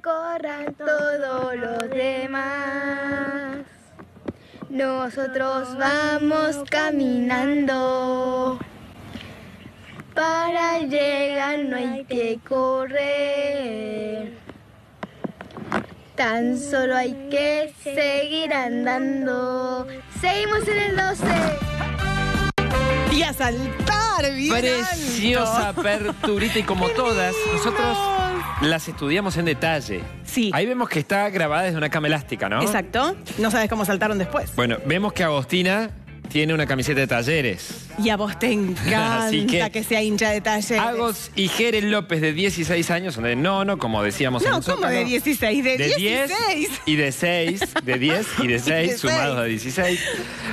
corran todos los demás. Nosotros vamos caminando. Para llegar no hay que correr. Tan solo hay que seguir andando. Seguimos en el 12. Y a saltar, bien preciosa alto. Aperturita y como todas, nosotros las estudiamos en detalle. Sí. Ahí vemos que está grabada desde una cama elástica, ¿no? Exacto. No sabes cómo saltaron después. Bueno, vemos que Agostina tiene una camiseta de Talleres. Y a vos te encanta que sea hincha de Talleres. Agos y Jere López, de 16 años, son de nono, como decíamos en el Zócalo. No, ¿cómo de 16? De 16. Y de 6, de 10 y de 6, sumados a 16.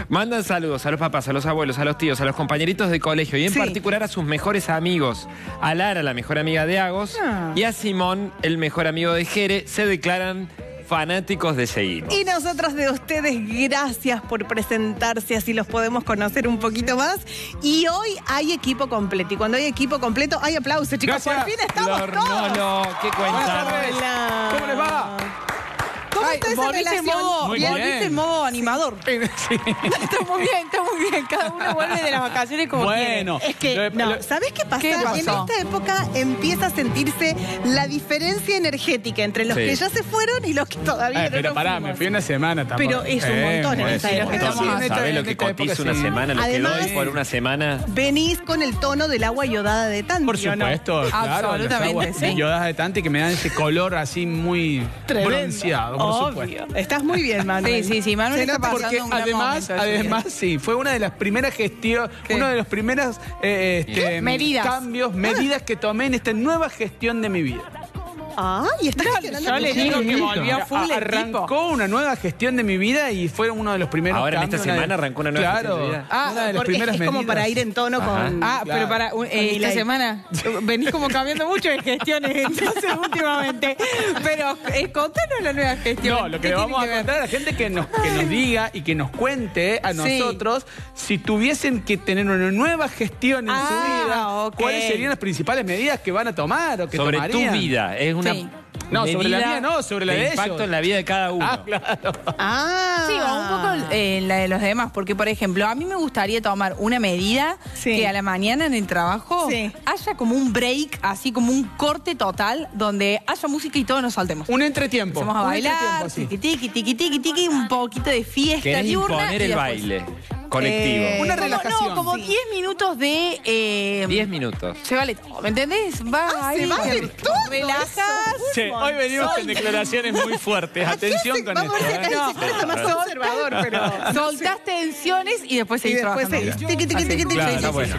Mandan saludos a los papás, a los abuelos, a los tíos, a los compañeritos de colegio y en particular a sus mejores amigos. A Lara, la mejor amiga de Agos, y a Simón, el mejor amigo de Jere, se declaran fanáticos de Seguimos. Y nosotros de ustedes, gracias por presentarse, así los podemos conocer un poquito más. Y hoy hay equipo completo. Y cuando hay equipo completo, hay aplausos, chicos. Gracias. Por fin estamos todos. No, qué cuenta. Hola. ¿Cómo les va? ¿Cómo está esa relación? Muy bien. Volviste en modo animador. Sí. Está muy bien, está muy bien. Cada uno vuelve de las vacaciones como quiere. Es que, ¿sabes qué pasa? En esta época empieza a sentirse la diferencia energética entre los que ya se fueron y los que todavía no pero pará, me fui una semana también. Pero es un montón. ¿Sabés lo que cotiza una semana? Lo que doy por una semana. Venís con el tono del agua yodada de Tanti. Por supuesto, claro. Absolutamente, sí. Yodadas de Tanti que me dan ese color así muy bronceado. Obvio. Estás muy bien, Manuel. Sí, sí, sí, Manuel está pasando porque un gran además, sí, fue una de las primeras gestiones, uno de los primeros medidas que tomé en esta nueva gestión de mi vida. Ah, y está gestionando. Yo le digo que volvió full. Arrancó una nueva gestión de mi vida y fue uno de los primeros. Ahora en esta semana arrancó una nueva gestión de mi vida. Una de las primeras medidas. Es como para ir en tono con. Ah, pero para esta semana venís como cambiando mucho de gestiones entonces últimamente. Pero contanos la nueva gestión. No, lo que le vamos a contar a la gente que nos diga y que nos cuente a nosotros si tuviesen que tener una nueva gestión en su vida, cuáles serían las principales medidas que van a tomar o que tomarían. Sobre tu vida, es una... Sí. No, sobre la mía no, sobre la de ellos. Impacto en la vida de cada uno. Ah, claro. Ah. Sí, o un poco en la de los demás, porque, por ejemplo, a mí me gustaría tomar una medida que a la mañana en el trabajo haya como un break, así como un corte total, donde haya música y todos nos saltemos. Un entretiempo. Vamos a bailar, tiqui, tiqui, tiqui, tiqui, un poquito de fiesta diurna. Imponer el baile colectivo. Una relajación. No, como 10 minutos de... 10 minutos. Se vale todo, ¿me entendés? Se vale todo. Relajas. Hoy venimos con declaraciones muy fuertes. Atención con esto. Vamos a ver más observador, pero... Soltás tensiones y después seguís trabajando. ¿Ustedes?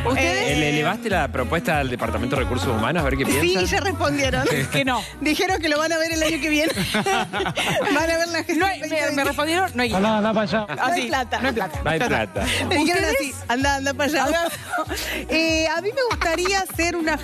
¿Le elevaste la propuesta al Departamento de Recursos Humanos a ver qué piensan? Sí, ya respondieron. Que no. Dijeron que lo van a ver el año que viene. Van a ver la gestión. Me respondieron, no hay plata. Anda para allá. No hay plata. No hay plata. No hay plata. Me dijeron así, anda para allá. A mí me gustaría hacer una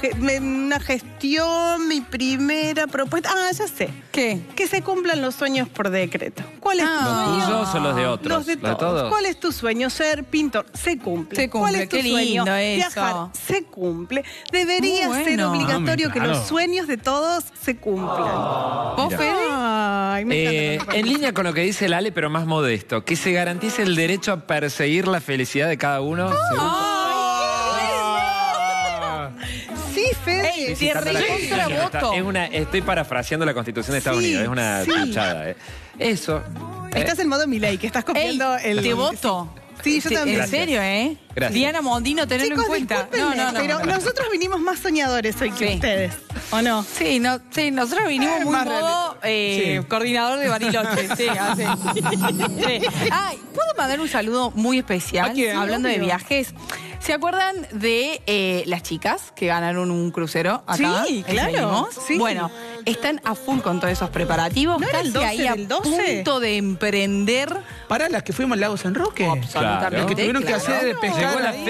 gestión, mi primera propuesta. Ah, ya sé. ¿Qué? Que se cumplan los sueños por decreto. ¿Cuál es tu sueño? ¿Los tuyos o los de otros? Los de todos. ¿Cuál es tu sueño? Ser pintor. Se cumple. Se cumple. ¿Cuál es tu sueño? Viajar. Se cumple. Debería ser obligatorio que los sueños de todos se cumplan. ¿Vos, Fede? Ay, me encanta. En línea con lo que dice Lale, pero más modesto. Que se garantice el derecho a perseguir la felicidad de cada uno. Sí, Fede. Sí, estoy parafraseando la Constitución de Estados Unidos. Es una luchada. Eso. Estás en modo Milei, que estás copiando el... Te voto. Sí, yo también. En serio, ¿eh? Gracias. Diana Mondino, tenerlo en cuenta. No, pero nosotros vinimos más soñadores hoy que ustedes. ¿O no? Sí, nosotros vinimos muy modo coordinador de Bariloche. ¿Puedo mandar un saludo muy especial? Hablando de viajes. ¿Se acuerdan de las chicas que ganaron un crucero acá? Sí, claro. Sí. Bueno, están a full con todos esos preparativos. ¿No casi ahí a punto de emprender? Para las que fuimos al Lago San Roque. Absolutamente. Las que tuvieron que hacer el pescado.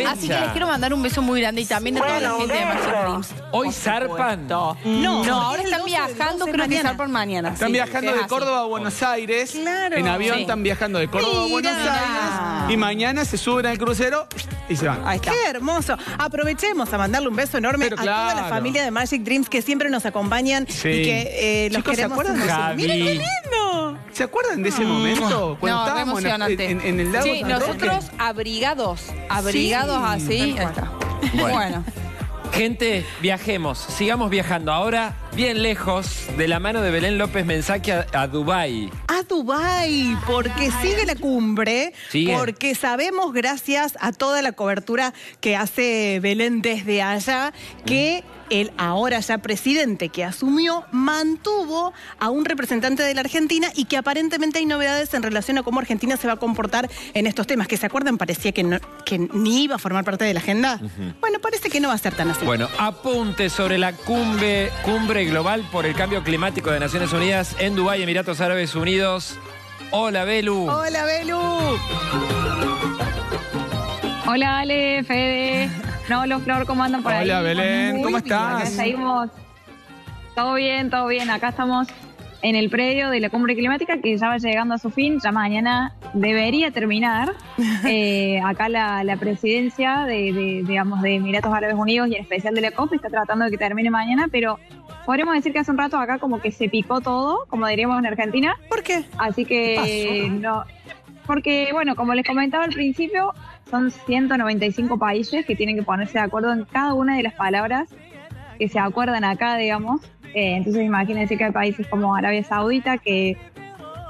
Así que les quiero mandar un beso muy grande y también a toda la gente de Magic Dreams. ¿Hoy zarpan? No, ahora están viajando, creo que zarpan mañana. Están viajando de Córdoba a Buenos Aires. Claro. En avión están viajando de Córdoba a Buenos Aires. Y mañana se suben al crucero y se van. ¡Qué hermoso! Aprovechemos a mandarle un beso enorme a toda la familia de Magic Dreams que siempre nos acompañan y que los chicos, ¿se acuerdan de Javi? ¡Miren qué lindo! ¿Se acuerdan de ese momento? Cuando no, estábamos en el lago. Sí, nosotros abrigados así. Ahí está. Bueno. Gente, viajemos, sigamos viajando. Ahora, bien lejos, de la mano de Belén López Mensaque a Dubái. A Dubái, porque sigue la cumbre, porque sabemos, gracias a toda la cobertura que hace Belén desde allá, que el ahora ya presidente que asumió mantuvo a un representante de la Argentina y que aparentemente hay novedades en relación a cómo Argentina se va a comportar en estos temas. ¿Que se acuerdan? Parecía que ni iba a formar parte de la agenda. Bueno, parece que no va a ser tan así. Bueno, apunte sobre la cumbre global por el cambio climático de Naciones Unidas en Dubái, Emiratos Árabes Unidos. Hola, Belu. Hola, Belu. Hola, Ale, Fede. No, los Flor, ¿cómo andan por ahí? Hola, Belén, ¿cómo estás? Acá seguimos. Todo bien, todo bien. Acá estamos en el predio de la cumbre climática que ya va llegando a su fin. Ya mañana debería terminar. Acá la presidencia de Emiratos Árabes Unidos y en especial de la COP está tratando de que termine mañana, pero podríamos decir que hace un rato acá como que se picó todo, como diríamos en Argentina. ¿Por qué? Así que no. Porque, bueno, como les comentaba al principio, son 195 países que tienen que ponerse de acuerdo en cada una de las palabras que se acuerdan acá, digamos. Entonces imagínense que hay países como Arabia Saudita, que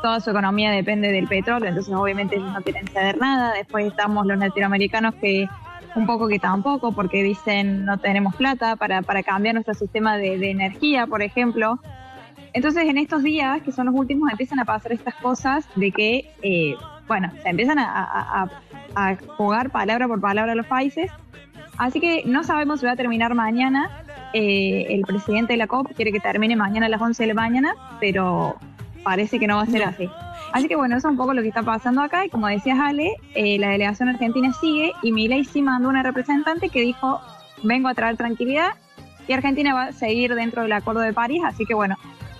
toda su economía depende del petróleo, entonces obviamente ellos no quieren ceder nada. Después estamos los latinoamericanos que un poco que tampoco, porque dicen no tenemos plata para cambiar nuestro sistema de energía, por ejemplo. Entonces en estos días, que son los últimos, empiezan a pasar estas cosas de que, bueno, se empiezan a jugar palabra por palabra a los países. Así que no sabemos si va a terminar mañana. El presidente de la COP quiere que termine mañana a las 11 de la mañana, pero parece que no va a ser así. Así que bueno, eso es un poco lo que está pasando acá. Y como decías, Ale, la delegación argentina sigue y Milei sí mandó una representante que dijo, vengo a traer tranquilidad, y Argentina va a seguir dentro del Acuerdo de París. Así que bueno,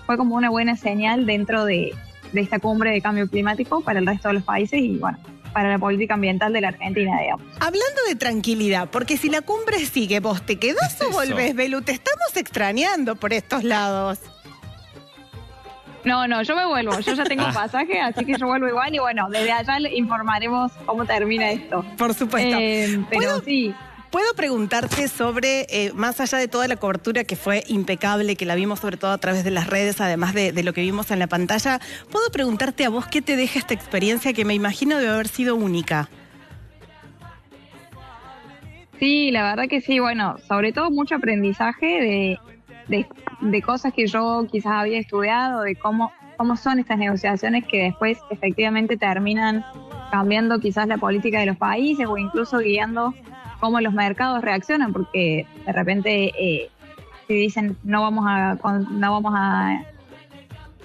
fue como una buena señal dentro de esta cumbre de cambio climático para el resto de los países y bueno, para la política ambiental de la Argentina, digamos. Hablando de tranquilidad, porque si la cumbre sigue, ¿vos te quedás o volvés, Belu? Te estamos extrañando por estos lados. No, yo me vuelvo. Yo ya tengo pasaje, así que yo vuelvo igual. Y bueno, desde allá informaremos cómo termina esto. Por supuesto. Pero sí. Puedo preguntarte sobre, más allá de toda la cobertura que fue impecable, que la vimos sobre todo a través de las redes, además de lo que vimos en la pantalla, ¿puedo preguntarte a vos qué te deja esta experiencia que me imagino debe haber sido única? Sí, la verdad que sí. Bueno, sobre todo mucho aprendizaje de cosas que yo quizás había estudiado, de cómo son estas negociaciones que después efectivamente terminan cambiando quizás la política de los países o incluso guiando cómo los mercados reaccionan, porque de repente si dicen no vamos a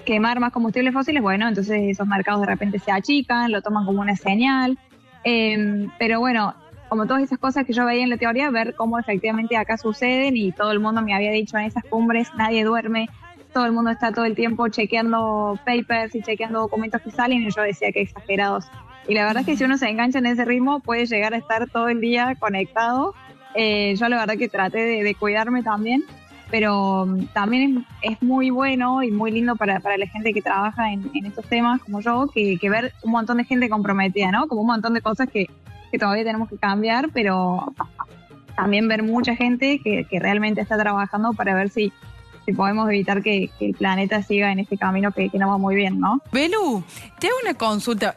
quemar más combustibles fósiles, bueno, entonces esos mercados de repente se achican, lo toman como una señal. Pero bueno, como todas esas cosas que yo veía en la teoría, ver cómo efectivamente acá suceden, y todo el mundo me había dicho en esas cumbres, nadie duerme, todo el mundo está todo el tiempo chequeando papers y chequeando documentos que salen, y yo decía que exagerados. Y la verdad es que si uno se engancha en ese ritmo puede llegar a estar todo el día conectado. Yo la verdad que traté de cuidarme también, pero también es muy bueno y muy lindo para la gente que trabaja en estos temas como yo, que ver un montón de gente comprometida, ¿no? Como un montón de cosas que todavía tenemos que cambiar, pero también ver mucha gente que realmente está trabajando para ver si podemos evitar que el planeta siga en este camino que no va muy bien, ¿no? Belu, te hago una consulta.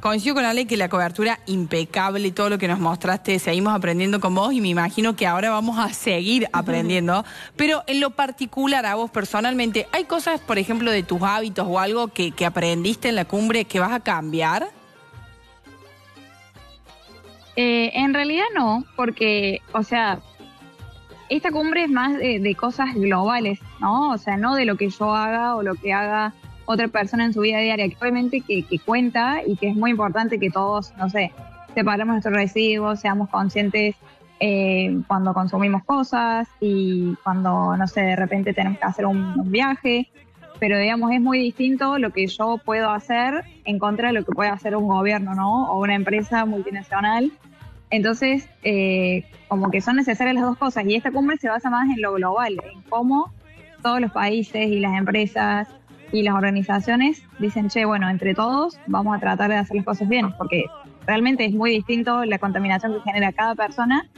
Coincido con Ale que la cobertura impecable y todo lo que nos mostraste, seguimos aprendiendo con vos y me imagino que ahora vamos a seguir aprendiendo. Pero en lo particular, a vos personalmente, ¿hay cosas, por ejemplo, de tus hábitos o algo que aprendiste en la cumbre que vas a cambiar? En realidad no, porque, o sea, esta cumbre es más de cosas globales, ¿no? O sea, no de lo que yo haga o lo que haga otra persona en su vida diaria, que obviamente que cuenta y que es muy importante que todos, no sé, separemos nuestros residuos, seamos conscientes cuando consumimos cosas y cuando, no sé, de repente tenemos que hacer un viaje, pero digamos, es muy distinto lo que yo puedo hacer en contra de lo que puede hacer un gobierno, ¿no? O una empresa multinacional. Entonces, como que son necesarias las dos cosas, y esta cumbre se basa más en lo global, en cómo todos los países y las empresas y las organizaciones dicen, che, bueno, entre todos vamos a tratar de hacer las cosas bien, porque realmente es muy distinto la contaminación que genera cada persona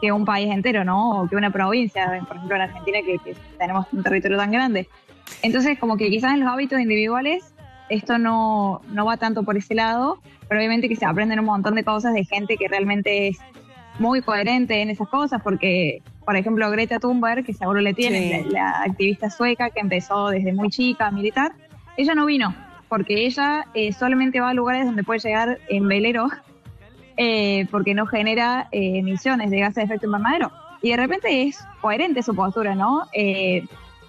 que un país entero, ¿no? O que una provincia, por ejemplo en Argentina, que tenemos un territorio tan grande. Entonces, como que quizás en los hábitos individuales esto no va tanto por ese lado, pero obviamente que se aprenden un montón de cosas de gente que realmente es muy coherente en esas cosas, porque, por ejemplo, Greta Thunberg, que seguro le tienen, sí, la activista sueca que empezó desde muy chica a militar, ella no vino, porque ella solamente va a lugares donde puede llegar en velero, porque no genera emisiones de gases de efecto invernadero. Y de repente es coherente su postura, ¿no?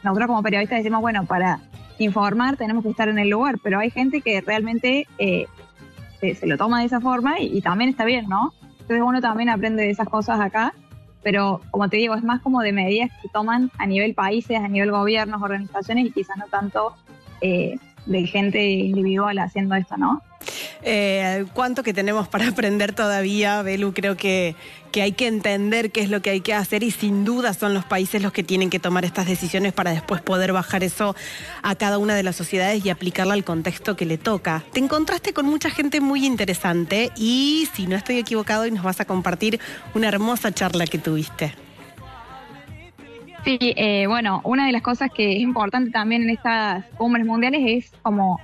Nosotros como periodistas decimos, bueno, para informar tenemos que estar en el lugar, pero hay gente que realmente se lo toma de esa forma y también está bien, ¿no? Entonces uno también aprende de esas cosas acá, pero como te digo, es más como de medidas que toman a nivel países, a nivel gobiernos, organizaciones y quizás no tanto de gente individual haciendo esto, ¿no? Cuánto que tenemos para aprender todavía, Belu. Creo que hay que entender qué es lo que hay que hacer y sin duda son los países los que tienen que tomar estas decisiones para después poder bajar eso a cada una de las sociedades y aplicarla al contexto que le toca. Te encontraste con mucha gente muy interesante y, si no estoy equivocado, hoy nos vas a compartir una hermosa charla que tuviste. Sí, bueno, una de las cosas que es importante también en estas cumbres mundiales es como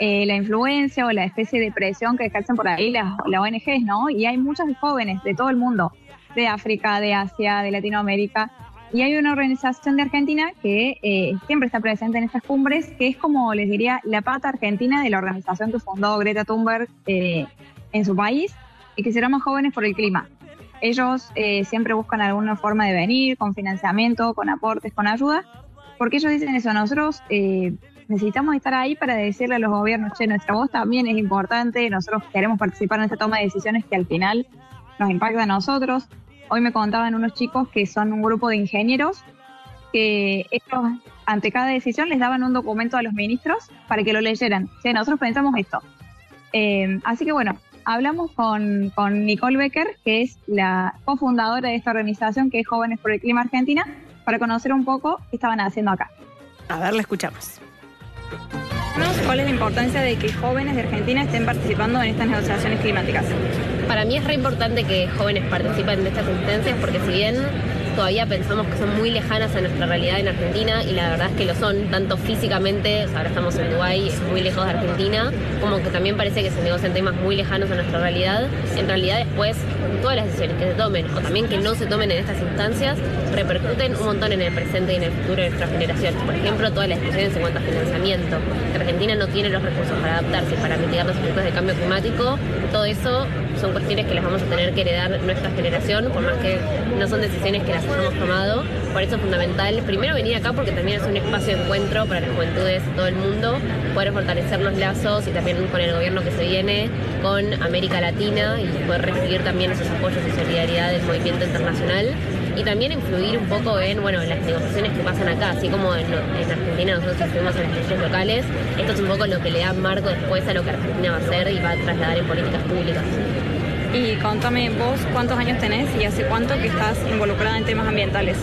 la influencia o la especie de presión que ejercen por ahí las ONGs, ¿no? Y hay muchos jóvenes de todo el mundo, de África, de Asia, de Latinoamérica, y hay una organización de Argentina que siempre está presente en estas cumbres, que es como, les diría, la pata argentina de la organización que fundó Greta Thunberg en su país, y que se llama Jóvenes por el Clima. Ellos siempre buscan alguna forma de venir, con financiamiento, con aportes, con ayuda, porque ellos dicen eso, nosotros necesitamos estar ahí para decirle a los gobiernos, che, nuestra voz también es importante, nosotros queremos participar en esta toma de decisiones que al final nos impacta a nosotros. Hoy me contaban unos chicos que son un grupo de ingenieros que estos, ante cada decisión les daban un documento a los ministros para que lo leyeran. Che, nosotros pensamos esto. Así que bueno, hablamos con Nicole Becker, que es la cofundadora de esta organización que es Jóvenes por el Clima Argentina, para conocer un poco qué estaban haciendo acá. A ver, la escuchamos. ¿Cuál es la importancia de que jóvenes de Argentina estén participando en estas negociaciones climáticas? Para mí es re importante que jóvenes participen de estas instancias, porque si bien todavía pensamos que son muy lejanas a nuestra realidad en Argentina, y la verdad es que lo son, tanto físicamente, o sea, ahora estamos en Dubái, es muy lejos de Argentina, como que también parece que se negocian temas muy lejanos a nuestra realidad, en realidad después todas las decisiones que se tomen, o también que no se tomen en estas instancias, repercuten un montón en el presente y en el futuro de nuestras generaciones. Por ejemplo, todas las decisiones en cuanto a financiamiento, que Argentina no tiene los recursos para adaptarse, para mitigar los efectos del cambio climático, todo eso son cuestiones que las vamos a tener que heredar nuestra generación, por más que no son decisiones que las hemos tomado. Por eso es fundamental primero venir acá, porque también es un espacio de encuentro para las juventudes de todo el mundo, poder fortalecer los lazos y también con el gobierno que se viene, con América Latina, y poder recibir también esos apoyos y solidaridad del movimiento internacional, y también influir un poco en, bueno, en las negociaciones que pasan acá, así como en Argentina nosotros estuvimos en las leyes locales. Esto es un poco lo que le da marco después a lo que Argentina va a hacer y va a trasladar en políticas públicas. Y contame vos, ¿cuántos años tenés y hace cuánto que estás involucrada en temas ambientales?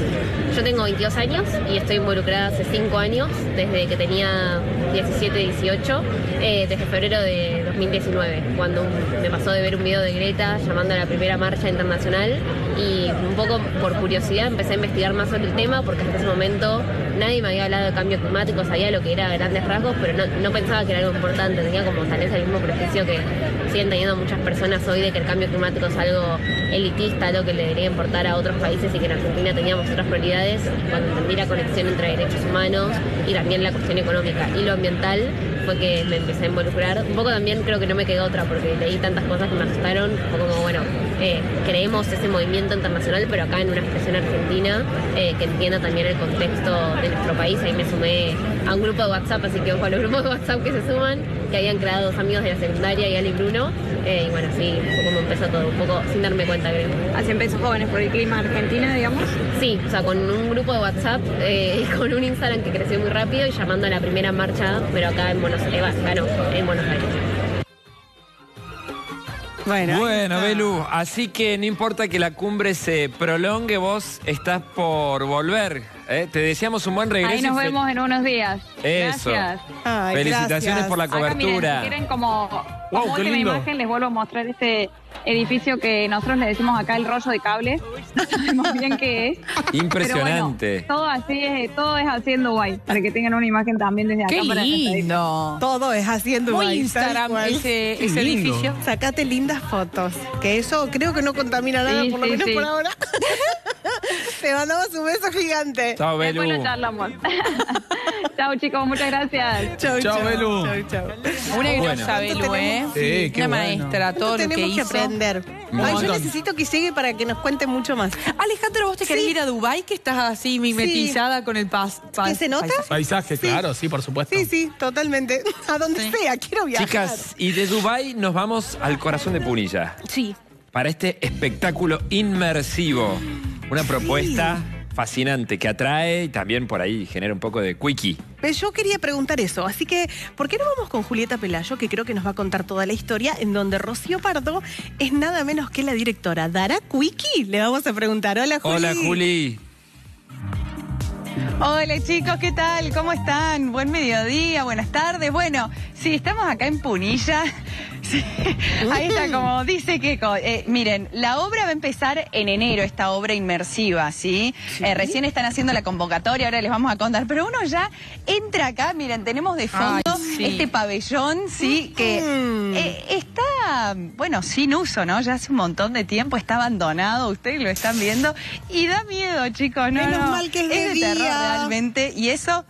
Yo tengo 22 años y estoy involucrada hace 5 años, desde que tenía 17, 18, desde febrero de 2019, cuando me pasó de ver un video de Greta llamando a la primera marcha internacional, y un poco por curiosidad empecé a investigar más sobre el tema, porque hasta ese momento nadie me había hablado de cambio climático, sabía lo que era a grandes rasgos, pero no pensaba que era algo importante, tenía como tal vez el mismo prejuicio que siguen teniendo muchas personas hoy de que el cambio climático es algo elitista, algo que le debería importar a otros países, y que en Argentina teníamos otras prioridades, cuando entendí la conexión entre derechos humanos y también la cuestión económica y lo ambiental, fue que me empecé a involucrar. Un poco también creo que no me quedó otra, porque leí tantas cosas que me asustaron, un poco como, bueno, creemos ese movimiento internacional, pero acá en una expresión argentina que entienda también el contexto de nuestro país. Ahí me sumé a un grupo de WhatsApp, así que ojo a los grupos de WhatsApp que se suman, que habían creado dos amigos de la secundaria, Ian y Bruno, y bueno, así fue como empezó todo, un poco sin darme cuenta, creo. ¿Así empezó Jóvenes por el Clima Argentina, digamos? Sí, o sea, con un grupo de WhatsApp y con un Instagram que creció muy rápido y llamando a la primera marcha, pero acá en Buenos Aires. Bueno, Belu, así que no importa que la cumbre se prolongue, vos estás por volver. Te deseamos un buen regreso. Ahí nos vemos en unos días. Eso. Gracias. Ay, felicitaciones por la cobertura. Acá, miren, si quieren, como última imagen, les vuelvo a mostrar este edificio que nosotros le decimos acá el rollo de cables. No sabemos bien qué es. Impresionante. Pero bueno, todo es haciendo guay. Para que tengan una imagen también desde acá. Qué lindo. Todo es haciendo guay. Muy Instagram ese edificio. Sacate lindas fotos. Que eso creo que no contamina nada, por lo menos por ahora. Te mandamos un beso gigante. Chao, Belu. Después lo charlamos. Chao, chicos, muchas gracias. Chao, Belu. Chau. Una grosa, Belu, ¿eh? Sí, qué bueno. Una maestra, todo lo que hizo. Ay, yo necesito que llegue para que nos cuente mucho más. Alejandra, ¿vos te querés ir a Dubái? Que estás así mimetizada con el ¿Que se nota? Paisaje, claro, sí, por supuesto. Sí, totalmente. A donde sea, quiero viajar. Chicas, y de Dubái nos vamos al corazón de Punilla. Sí. Para este espectáculo inmersivo. Una propuesta fascinante que atrae y también por ahí genera un poco de quickie. Yo quería preguntar eso, así que ¿por qué no vamos con Julieta Pelayo, que creo que nos va a contar toda la historia, en donde Rocío Pardo es nada menos que la directora? ¿Dará quickie? Le vamos a preguntar. Hola, Juli. Hola, Juli. Hola, chicos, ¿qué tal? ¿Cómo están? Buen mediodía, buenas tardes. Bueno, sí, estamos acá en Punilla. Sí. Ahí está, como dice Keiko. Miren, la obra va a empezar en enero, esta obra inmersiva, ¿sí? Recién están haciendo la convocatoria, ahora les vamos a contar. Pero uno ya entra acá, miren, tenemos de fondo este pabellón, ¿sí? Que está, bueno, sin uso, ¿no? Ya hace un montón de tiempo, está abandonado, ustedes lo están viendo. Y da miedo, chicos, ¿no? Menos mal que es de día. Es de terror realmente, y eso...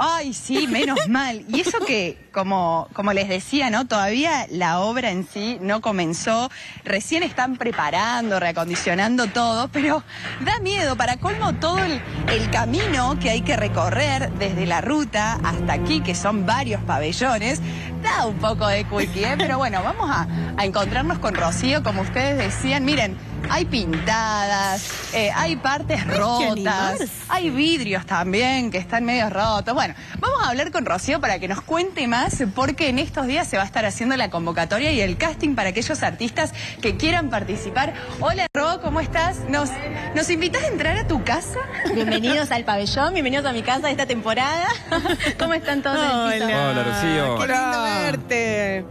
Ay, sí, menos mal. Y eso que, como les decía, ¿no? Todavía la obra en sí no comenzó. Recién están preparando, reacondicionando todo, pero da miedo. Para colmo, todo el camino que hay que recorrer desde la ruta hasta aquí, que son varios pabellones, da un poco de quickie, ¿eh? Pero bueno, vamos a encontrarnos con Rocío, como ustedes decían. Miren, hay pintadas, hay partes rotas, hay vidrios también que están medio rotos. Bueno, vamos a hablar con Rocío para que nos cuente más, porque en estos días se va a estar haciendo la convocatoria y el casting para aquellos artistas que quieran participar. Hola, Ro, ¿cómo estás? ¿Nos invitas a entrar a tu casa? Bienvenidos al pabellón, bienvenidos a mi casa de esta temporada. ¿Cómo están todos? Hola, Rocío. Qué lindo verte.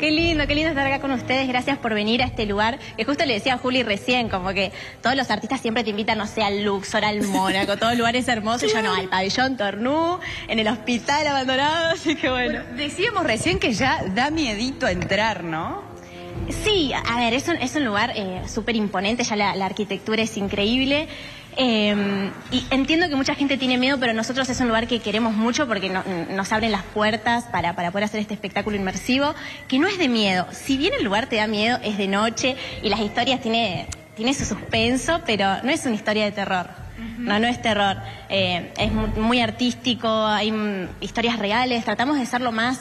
Qué lindo estar acá con ustedes, gracias por venir a este lugar, que justo le decía a Juli recién, como que todos los artistas siempre te invitan, no sé, al Luxor, al Mónaco, todos lugares hermosos, yo no, al Pabellón Tornú, en el hospital abandonado, así que bueno. Decíamos recién que ya da miedito entrar, ¿no? Sí, a ver, es un lugar súper imponente, ya la arquitectura es increíble. Y entiendo que mucha gente tiene miedo, pero nosotros es un lugar que queremos mucho porque nos abren las puertas para poder hacer este espectáculo inmersivo, que no es de miedo. Si bien el lugar te da miedo, es de noche y las historias tiene su suspenso, pero no es una historia de terror. No es terror. Es muy artístico, hay historias reales, tratamos de ser lo más...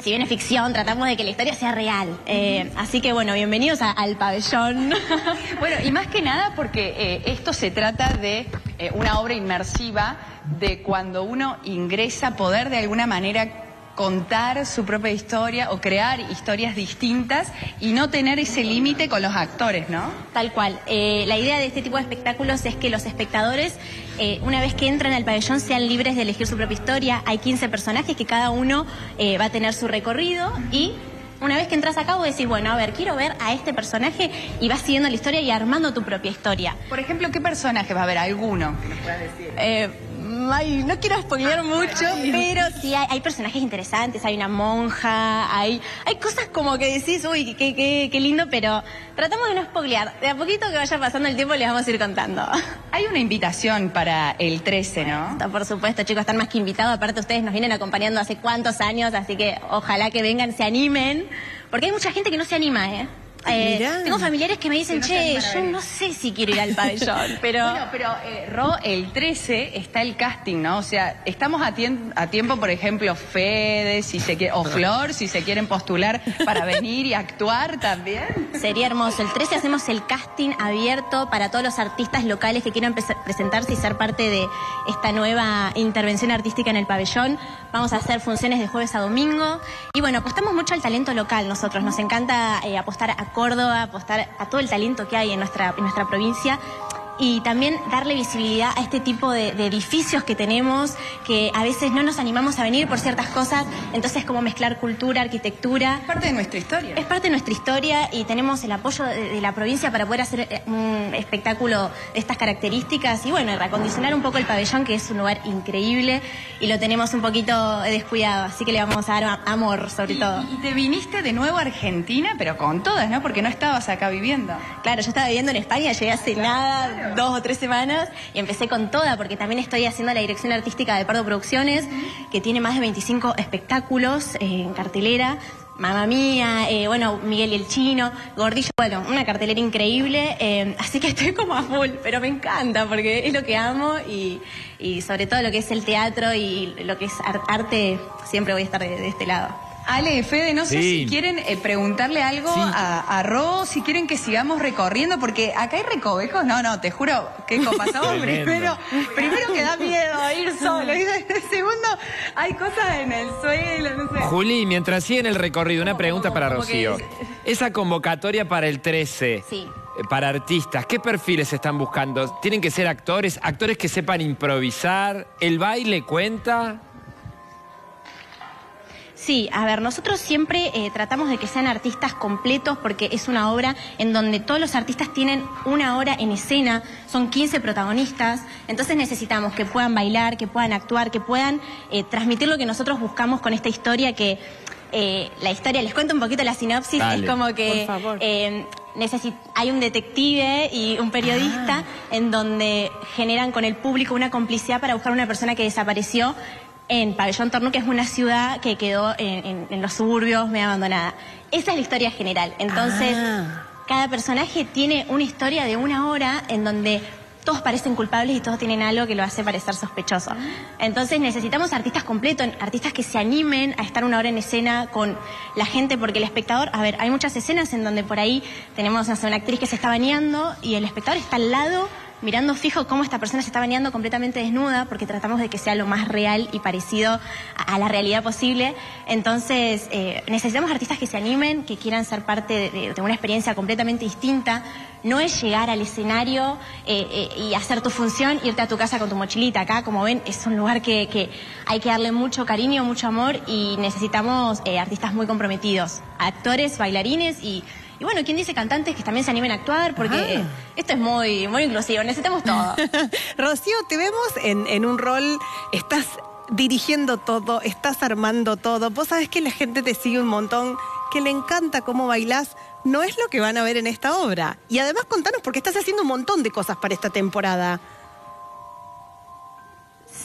Si bien es ficción, tratamos de que la historia sea real. Así que, bueno, bienvenidos al pabellón. Bueno, y más que nada porque esto se trata de una obra inmersiva, de cuando uno ingresa, poder de alguna manera contar su propia historia o crear historias distintas y no tener ese límite con los actores, ¿no? Tal cual. La idea de este tipo de espectáculos es que los espectadores, una vez que entran al pabellón, sean libres de elegir su propia historia. Hay 15 personajes que cada uno va a tener su recorrido y... Una vez que entras acá vos decís, bueno, a ver, quiero ver a este personaje y vas siguiendo la historia y armando tu propia historia. Por ejemplo, ¿qué personaje va a haber? ¿Alguno? Ay, no quiero spoilear mucho, pero sí, hay personajes interesantes, hay una monja, hay cosas como que decís, uy, qué lindo, pero tratamos de no spoilear. De a poquito que vaya pasando el tiempo les vamos a ir contando. Hay una invitación para el 13, ¿no? Está, por supuesto, chicos, están más que invitados, aparte ustedes nos vienen acompañando hace cuántos años, así que ojalá que vengan, se animen. Porque hay mucha gente que no se anima, ¿eh? Tengo familiares que me dicen, che, yo no sé si quiero ir al pabellón, pero... Bueno, pero Ro, el 13 está el casting, ¿no? O sea, estamos a tiempo, por ejemplo, Fede, si se quiere, o Flor, si se quieren postular para venir y actuar también. Sería hermoso. El 13 hacemos el casting abierto para todos los artistas locales que quieran presentarse y ser parte de esta nueva intervención artística en el pabellón. Vamos a hacer funciones de jueves a domingo. Y bueno, apostamos mucho al talento local nosotros. Nos encanta apostar a Córdoba, apostar a todo el talento que hay en nuestra provincia. Y también darle visibilidad a este tipo de edificios que tenemos, que a veces no nos animamos a venir por ciertas cosas. Entonces, como mezclar cultura, arquitectura. Es parte de nuestra historia. Es parte de nuestra historia y tenemos el apoyo de la provincia para poder hacer un espectáculo de estas características. Y bueno, reacondicionar un poco el pabellón, que es un lugar increíble y lo tenemos un poquito descuidado. Así que le vamos a dar amor, sobre todo. Y te viniste de nuevo a Argentina, pero con todas, ¿no? Porque no estabas acá viviendo. Claro, yo estaba viviendo en España, llegué hace nada, 2 o 3 semanas, y empecé con toda, porque también estoy haciendo la dirección artística de Pardo Producciones, que tiene más de 25 espectáculos en cartelera. Mamá Mía, bueno, Miguel y el Chino, Gordillo, bueno, una cartelera increíble, así que estoy como a full, pero me encanta porque es lo que amo y sobre todo lo que es el teatro y lo que es arte, siempre voy a estar de este lado. Ale, Fede, no sé si quieren preguntarle algo a Ro, si quieren que sigamos recorriendo, porque acá hay recovecos. No, no, te juro, qué pasamos primero que da miedo ir solo, y segundo, hay cosas en el suelo, no sé. Juli, mientras sigue en el recorrido, una pregunta para Rocío. Esa convocatoria para el 13, para artistas, ¿qué perfiles están buscando? ¿Tienen que ser actores? ¿Actores que sepan improvisar? ¿El baile cuenta? Sí, a ver, nosotros siempre tratamos de que sean artistas completos porque es una obra en donde todos los artistas tienen una hora en escena, son 15 protagonistas, entonces necesitamos que puedan bailar, que puedan actuar, que puedan transmitir lo que nosotros buscamos con esta historia que... la historia, les cuento un poquito la sinopsis. Dale, es como que... Por favor. Hay un detective y un periodista en donde generan con el público una complicidad para buscar una persona que desapareció en Pabellón Tornú, que es una ciudad que quedó en los suburbios, medio abandonada. Esa es la historia general. Entonces, cada personaje tiene una historia de una hora en donde todos parecen culpables y todos tienen algo que lo hace parecer sospechoso. Entonces necesitamos artistas completos, artistas que se animen a estar una hora en escena con la gente, porque el espectador, a ver, hay muchas escenas en donde por ahí tenemos una actriz que se está bañando y el espectador está al lado mirando fijo cómo esta persona se está bañando completamente desnuda, porque tratamos de que sea lo más real y parecido a la realidad posible. Entonces necesitamos artistas que se animen, que quieran ser parte de una experiencia completamente distinta. No es llegar al escenario y hacer tu función, irte a tu casa con tu mochilita. Acá, como ven, es un lugar que hay que darle mucho cariño, mucho amor, y necesitamos artistas muy comprometidos, actores, bailarines y bueno, ¿quién dice cantantes que también se animen a actuar? Porque esto es muy, muy inclusivo, necesitamos todo. Rocío, te vemos en un rol, estás dirigiendo todo, estás armando todo. Vos sabés que la gente te sigue un montón, que le encanta cómo bailás. No es lo que van a ver en esta obra. Y además contanos, porque estás haciendo un montón de cosas para esta temporada.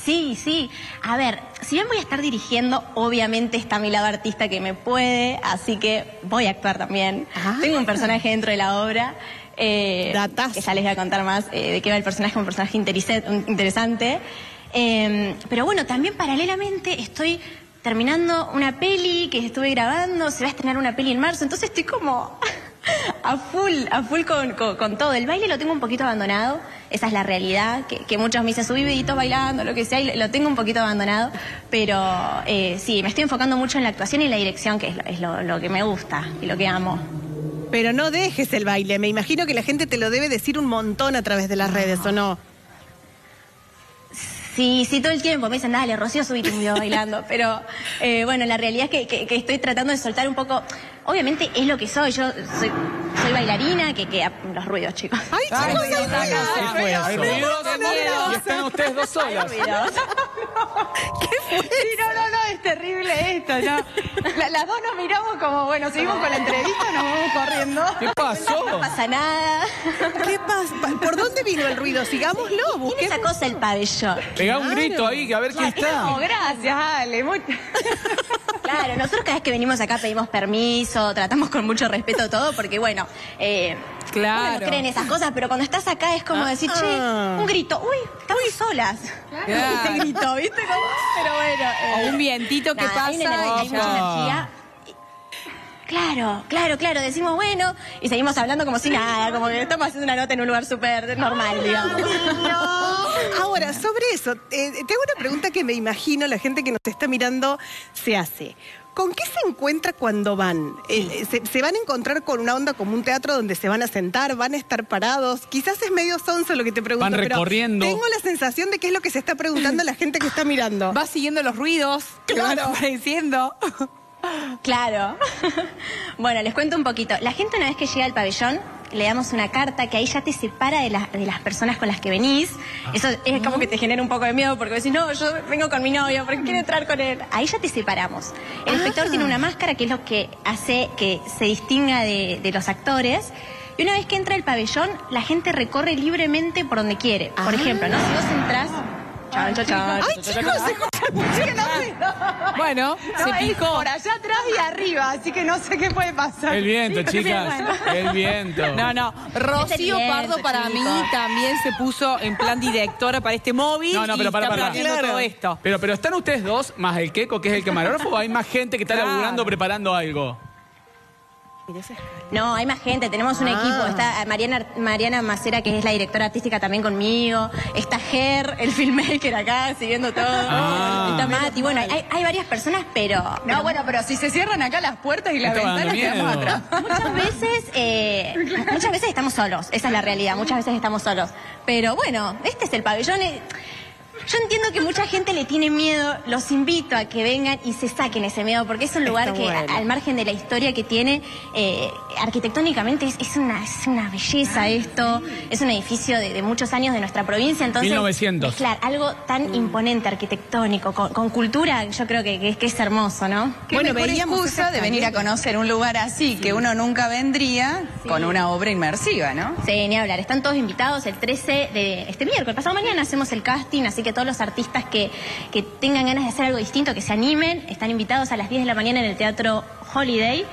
Sí, sí. A ver, si bien voy a estar dirigiendo, obviamente está mi lado artista que me puede, así que voy a actuar también. Tengo un personaje dentro de la obra, que ya les voy a contar más de qué va el personaje, un personaje interesante. Pero bueno, también paralelamente estoy terminando una peli que estuve grabando, se va a estrenar una peli en marzo, entonces estoy como... A full con todo. El baile lo tengo un poquito abandonado. Esa es la realidad, que muchos me dicen subí videitos bailando, lo que sea, y lo tengo un poquito abandonado. Pero sí, me estoy enfocando mucho en la actuación y la dirección, que es lo que me gusta y lo que amo. Pero no dejes el baile. Me imagino que la gente te lo debe decir un montón a través de las redes, ¿o no? Sí, sí, todo el tiempo me dicen, dale, Rocío, subí un video bailando. Pero bueno, la realidad es que estoy tratando de soltar un poco. Obviamente es lo que soy, yo soy bailarina, que los ruidos, chicos. ¡Ay, chicos, hay ruidos! Y están ustedes dos solas. ¿Qué fue? No, es terrible esto, ¿no? Las dos nos miramos como, bueno, seguimos con la entrevista, nos vamos corriendo. ¿Qué pasó? No pasa nada. ¿Qué pasa? ¿Por dónde vino el ruido? Sigámoslo, busquemos. ¿Tiene esa cosa el pabellón? Pegá un grito ahí, a ver quién está. No, gracias, Ale. Claro, nosotros cada vez que venimos acá pedimos permiso, tratamos con mucho respeto todo, porque bueno, claro, no creen esas cosas, pero cuando estás acá es como decir, che, un grito, uy, estamos solas. Claro. Yeah. Ese grito, ¿viste? Como, pero bueno. O un vientito que pasa. Hay mucha energía. Claro, claro, claro, decimos bueno y seguimos hablando como si nada, como que estamos haciendo una nota en un lugar súper normal, digamos. No. Ahora, sobre eso, te hago una pregunta que me imagino la gente que nos está mirando se hace. ¿Con qué se encuentra cuando van? ¿Se van a encontrar con una onda como un teatro donde se van a sentar, van a estar parados? Quizás es medio sonso lo que te pregunto, van recorriendo. Pero tengo la sensación de que es lo que se está preguntando la gente que está mirando. Va siguiendo los ruidos, claro, que van apareciendo. Claro. Bueno, les cuento un poquito. La gente una vez que llega al pabellón, le damos una carta que ahí ya te separa de las personas con las que venís. Eso es como que te genera un poco de miedo porque decís, no, yo vengo con mi novio, porque quiero entrar con él. Ahí ya te separamos. El inspector tiene una máscara que es lo que hace que se distinga de los actores. Y una vez que entra al pabellón, la gente recorre libremente por donde quiere. Por ejemplo, ¿no? Si vos entrás... Chan, chan, chan. Ay, chicos, se escucha música. Bueno, se picó. Por allá atrás y arriba, así que no sé qué puede pasar. El viento, chicas, el viento. No, no, Rocío Pardo para mí también se puso en plan directora para este móvil. No, no, pero para. Todo esto. Pero están ustedes dos, más el Queco, que es el camarógrafo, ¿o hay más gente que está laburando, preparando algo? No, hay más gente, tenemos un equipo. Está Mariana Macera, que es la directora artística también conmigo. Está Ger, el filmmaker acá, siguiendo todo. Está Mati, bueno, hay varias personas, pero... No, bueno, pero si se cierran acá las puertas y las ventanas, quedamos atrás. Muchas veces estamos solos, esa es la realidad, muchas veces estamos solos. Pero bueno, este es el pabellón... Yo entiendo que mucha gente le tiene miedo, los invito a que vengan y se saquen ese miedo, porque es un lugar que, al margen de la historia que tiene, arquitectónicamente es una belleza esto, es un edificio de muchos años de nuestra provincia, entonces 1900. Claro, algo tan imponente, arquitectónico, con cultura, yo creo que es hermoso, ¿no? Bueno, veíamos excusa de venir a conocer un lugar así, que uno nunca vendría con una obra inmersiva, ¿no? Sí, ni hablar, están todos invitados el 13 de este miércoles, pasado mañana hacemos el casting, así que todos los artistas que tengan ganas de hacer algo distinto, que se animen, están invitados a las 10 de la mañana en el Teatro Holiday.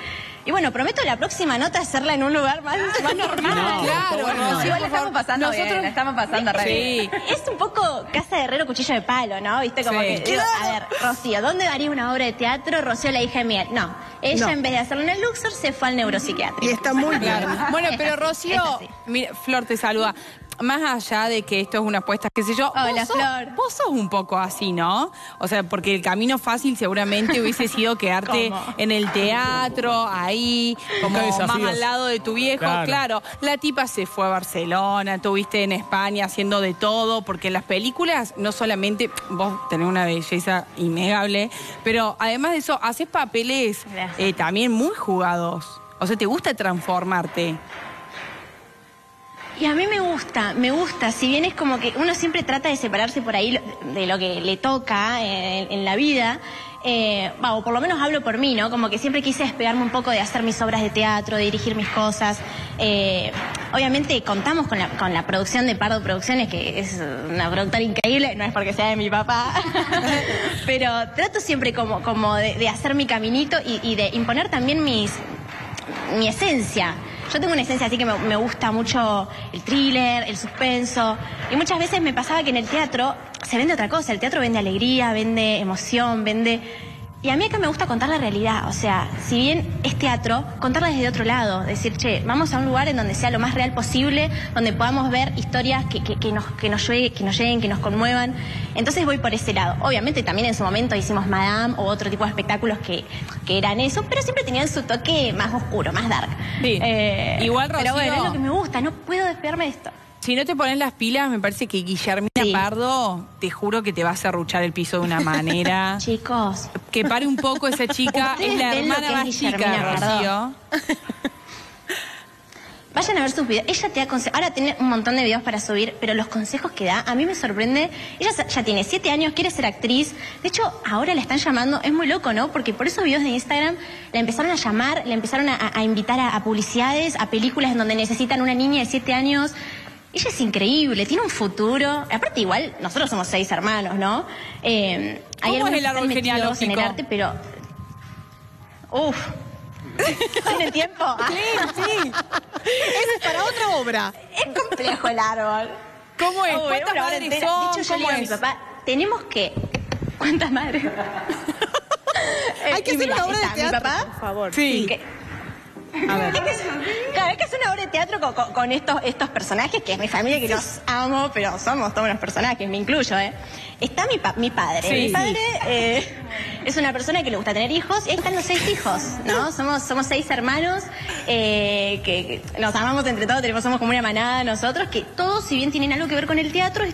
Y bueno, prometo la próxima nota hacerla en un lugar más normal. No, claro, bueno, no, igual estamos pasando nosotros, estamos pasando re bien. Es un poco casa de herrero, cuchillo de palo, ¿no? Viste, como que, digo, a ver, Rocío, ¿dónde daría una obra de teatro? Rocío, la hija de Miguel. No, ella en vez de hacerlo en el Luxor, se fue al neuropsiquiátrico. Y está muy bien. Bueno, pero Rocío, mira, Flor te saluda. Más allá de que esto es una apuesta, qué sé yo... Hola, Flor. Vos sos un poco así, ¿no? O sea, porque el camino fácil seguramente hubiese sido quedarte en el teatro, ahí, como más al lado de tu viejo. Claro, la tipa se fue a Barcelona, estuviste en España haciendo de todo, porque en las películas no solamente vos tenés una belleza innegable, pero además de eso, haces papeles también muy jugados. O sea, te gusta transformarte. Y a mí me gusta, si bien es como que uno siempre trata de separarse por ahí de lo que le toca en la vida, o por lo menos hablo por mí, ¿no? Como que siempre quise despegarme un poco de hacer mis obras de teatro, de dirigir mis cosas. Obviamente contamos con la producción de Pardo Producciones, que es una productora increíble, no es porque sea de mi papá, pero trato siempre como de hacer mi caminito y de imponer también mi esencia. Yo tengo una esencia así que me gusta mucho el thriller, el suspenso. Y muchas veces me pasaba que en el teatro se vende otra cosa. El teatro vende alegría, vende emoción, vende... Y a mí acá me gusta contar la realidad. O sea, si bien es teatro, contarla desde otro lado. Decir, che, vamos a un lugar en donde sea lo más real posible, donde podamos ver historias que nos lleguen, que nos conmuevan. Entonces voy por ese lado. Obviamente también en su momento hicimos Madame o otro tipo de espectáculos que eran eso, pero siempre tenían su toque más oscuro, más dark. Sí. Igual, Rocío. Pero bueno, es lo que me gusta, no puedo despegarme de esto. Si no te pones las pilas, me parece que Guillermina Pardo, te juro que te va a serruchar el piso de una manera. Chicos. Que pare un poco esa chica, es la hermana más chica, Rocío. Vayan a ver sus videos. Ella te da consejos. Ahora tiene un montón de videos para subir, pero los consejos que da, a mí me sorprende. Ella ya tiene 7 años, quiere ser actriz. De hecho, ahora la están llamando. Es muy loco, ¿no? Porque por esos videos de Instagram la empezaron a llamar, la empezaron a invitar a publicidades, a películas en donde necesitan una niña de 7 años... Ella es increíble, tiene un futuro. Aparte, igual, nosotros somos 6 hermanos, ¿no? Hay algunos que están metidos en el arte, pero Uf. ¿Tiene tiempo? Sí, sí. Eso es para otra obra. Es complejo el árbol. ¿Cómo es? ¿Cuántas madres son? De hecho, yo le digo a mi papá, tenemos que... ¿Cuántas madres? ¿Hay que hacer una obra de teatro? Papá, por favor. Sí. A ver. Claro, es que es una obra de teatro con estos personajes, que es mi familia, que los amo, pero somos todos unos personajes, me incluyo, ¿eh? Está mi padre. Sí. Mi padre es una persona que le gusta tener hijos, y ahí están los 6 hijos, ¿no? Somos 6 hermanos que nos amamos entre todos, somos como una manada nosotros, que todos, si bien tienen algo que ver con el teatro,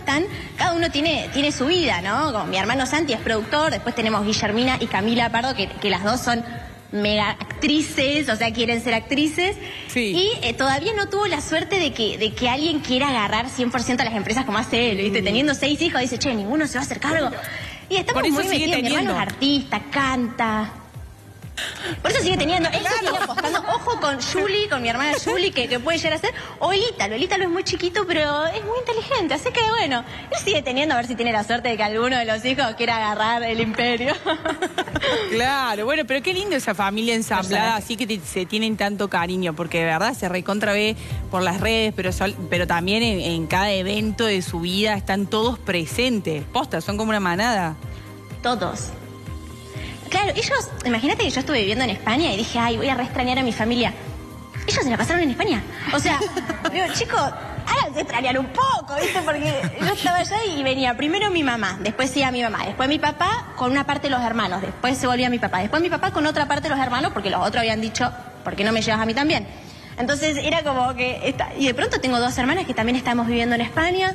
cada uno tiene su vida, ¿no? Como mi hermano Santi es productor, después tenemos Guillermina y Camila Pardo, que las dos son mega actrices, o sea, quieren ser actrices. Sí. Y todavía no tuvo la suerte de que alguien quiera agarrar 100% a las empresas como hace él, ¿viste? Teniendo 6 hijos, dice, che, ninguno se va a hacer cargo. Y estamos muy metidos, mi hermano es artista, canta. Por eso sigue teniendo, él claro. Sigue apostando, ojo con Julie, con mi hermana Julie, que puede llegar a ser, o Ítalo es muy chiquito, pero es muy inteligente, así que bueno, él sigue teniendo, a ver si tiene la suerte de que alguno de los hijos quiera agarrar el imperio. Claro, bueno, pero qué lindo esa familia ensamblada, así que se tienen tanto cariño, porque de verdad se recontra ve por las redes, pero también en cada evento de su vida están todos presentes, posta, son como una manada. Todos. Claro, ellos, imagínate que yo estuve viviendo en España y dije, ay, voy a re extrañar a mi familia. Ellos se la pasaron en España. O sea, digo, chicos, háganse extrañar un poco, ¿viste? Porque yo estaba allá y venía primero mi mamá, después sí a mi mamá, después mi papá con una parte de los hermanos, después se volvía mi papá, después mi papá con otra parte de los hermanos, porque los otros habían dicho, ¿por qué no me llevas a mí también? Entonces era como que... Y de pronto tengo 2 hermanas que también estamos viviendo en España.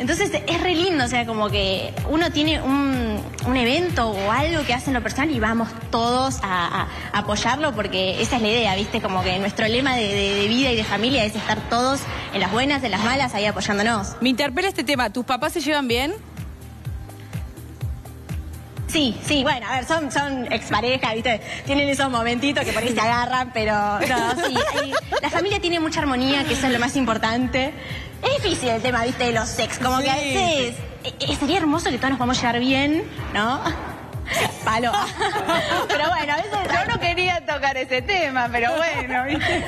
Entonces es re lindo, o sea, como que uno tiene un evento o algo que hacen lo personal y vamos todos a apoyarlo, porque esa es la idea, ¿viste? Como que nuestro lema de vida y de familia es estar todos en las buenas, en las malas, ahí apoyándonos. Me interpela este tema, ¿tus papás se llevan bien? Sí, sí, bueno, a ver, son exparejas, ¿viste? Tienen esos momentitos que por ahí se agarran, pero no, sí. La familia tiene mucha armonía, que eso es lo más importante. Es difícil el tema, ¿viste? De los sex, como sí. Que a veces... Sería hermoso que todos nos podamos llevar bien, ¿no? Palo. Pero bueno, a veces... Yo no quería tocar ese tema, pero bueno, ¿viste?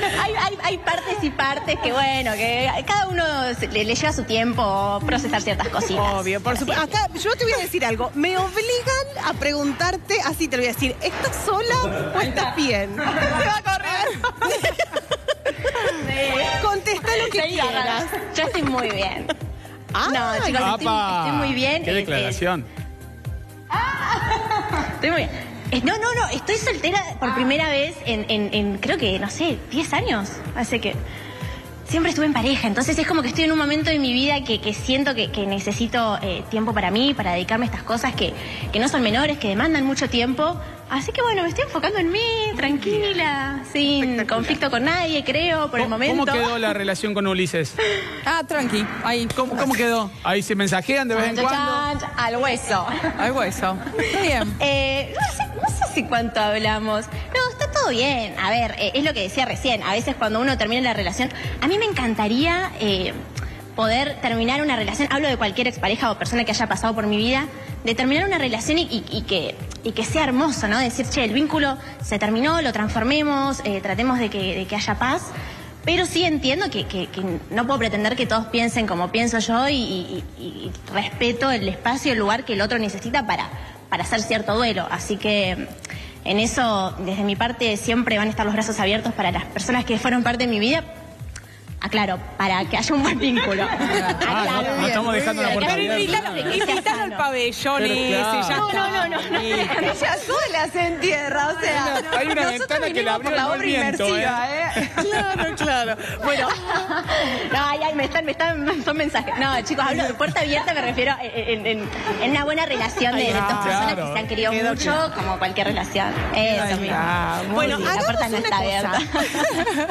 Hay partes y partes que, bueno, que cada uno le lleva su tiempo procesar ciertas cositas. Obvio, por supuesto. Acá, yo te voy a decir algo. Me obligan a preguntarte, así te lo voy a decir, ¿estás sola o estás bien? Se va a correr. Contesta lo que quieras. Yo estoy muy bien. Ah, no, chicos, estoy muy bien. Qué declaración. Estoy muy bien. No, estoy soltera por primera vez en creo que, no sé, 10 años. Así que siempre estuve en pareja. Entonces es como que estoy en un momento de mi vida que siento que necesito tiempo para mí, para dedicarme a estas cosas que no son menores, que demandan mucho tiempo. Así que bueno, me estoy enfocando en mí, tranquila, sin conflicto con nadie, creo, por el momento. ¿Cómo quedó la relación con Ulises? Ah, tranqui. Ahí, ¿cómo quedó? Ahí se mensajean de vez en cuando. Al hueso. Al hueso. Está bien. No sé si cuánto hablamos. No, está todo bien. A ver, es lo que decía recién. A veces cuando uno termina la relación... A mí me encantaría poder terminar una relación... Hablo de cualquier expareja o persona que haya pasado por mi vida... De terminar una relación y que sea hermoso, ¿no? Decir, che, el vínculo se terminó, lo transformemos, tratemos de que haya paz. Pero sí entiendo que no puedo pretender que todos piensen como pienso yo y respeto el espacio, el lugar que el otro necesita para hacer cierto duelo. Así que en eso, desde mi parte, siempre van a estar los brazos abiertos para las personas que fueron parte de mi vida. Aclaro, para que haya un buen vínculo. No estamos dejando la oportunidad. Invitar al pabellón ese. No. Ella sola se entierra, o sea. Hay una ventana que la abrió por la obra inmersiva, ¿eh? Claro. Bueno. No, ay, me están, son mensajes. No, chicos, hablo de puerta abierta, me refiero en una buena relación de estas personas que se han querido mucho, como cualquier relación. Eso mismo. Bueno, la puerta no está abierta.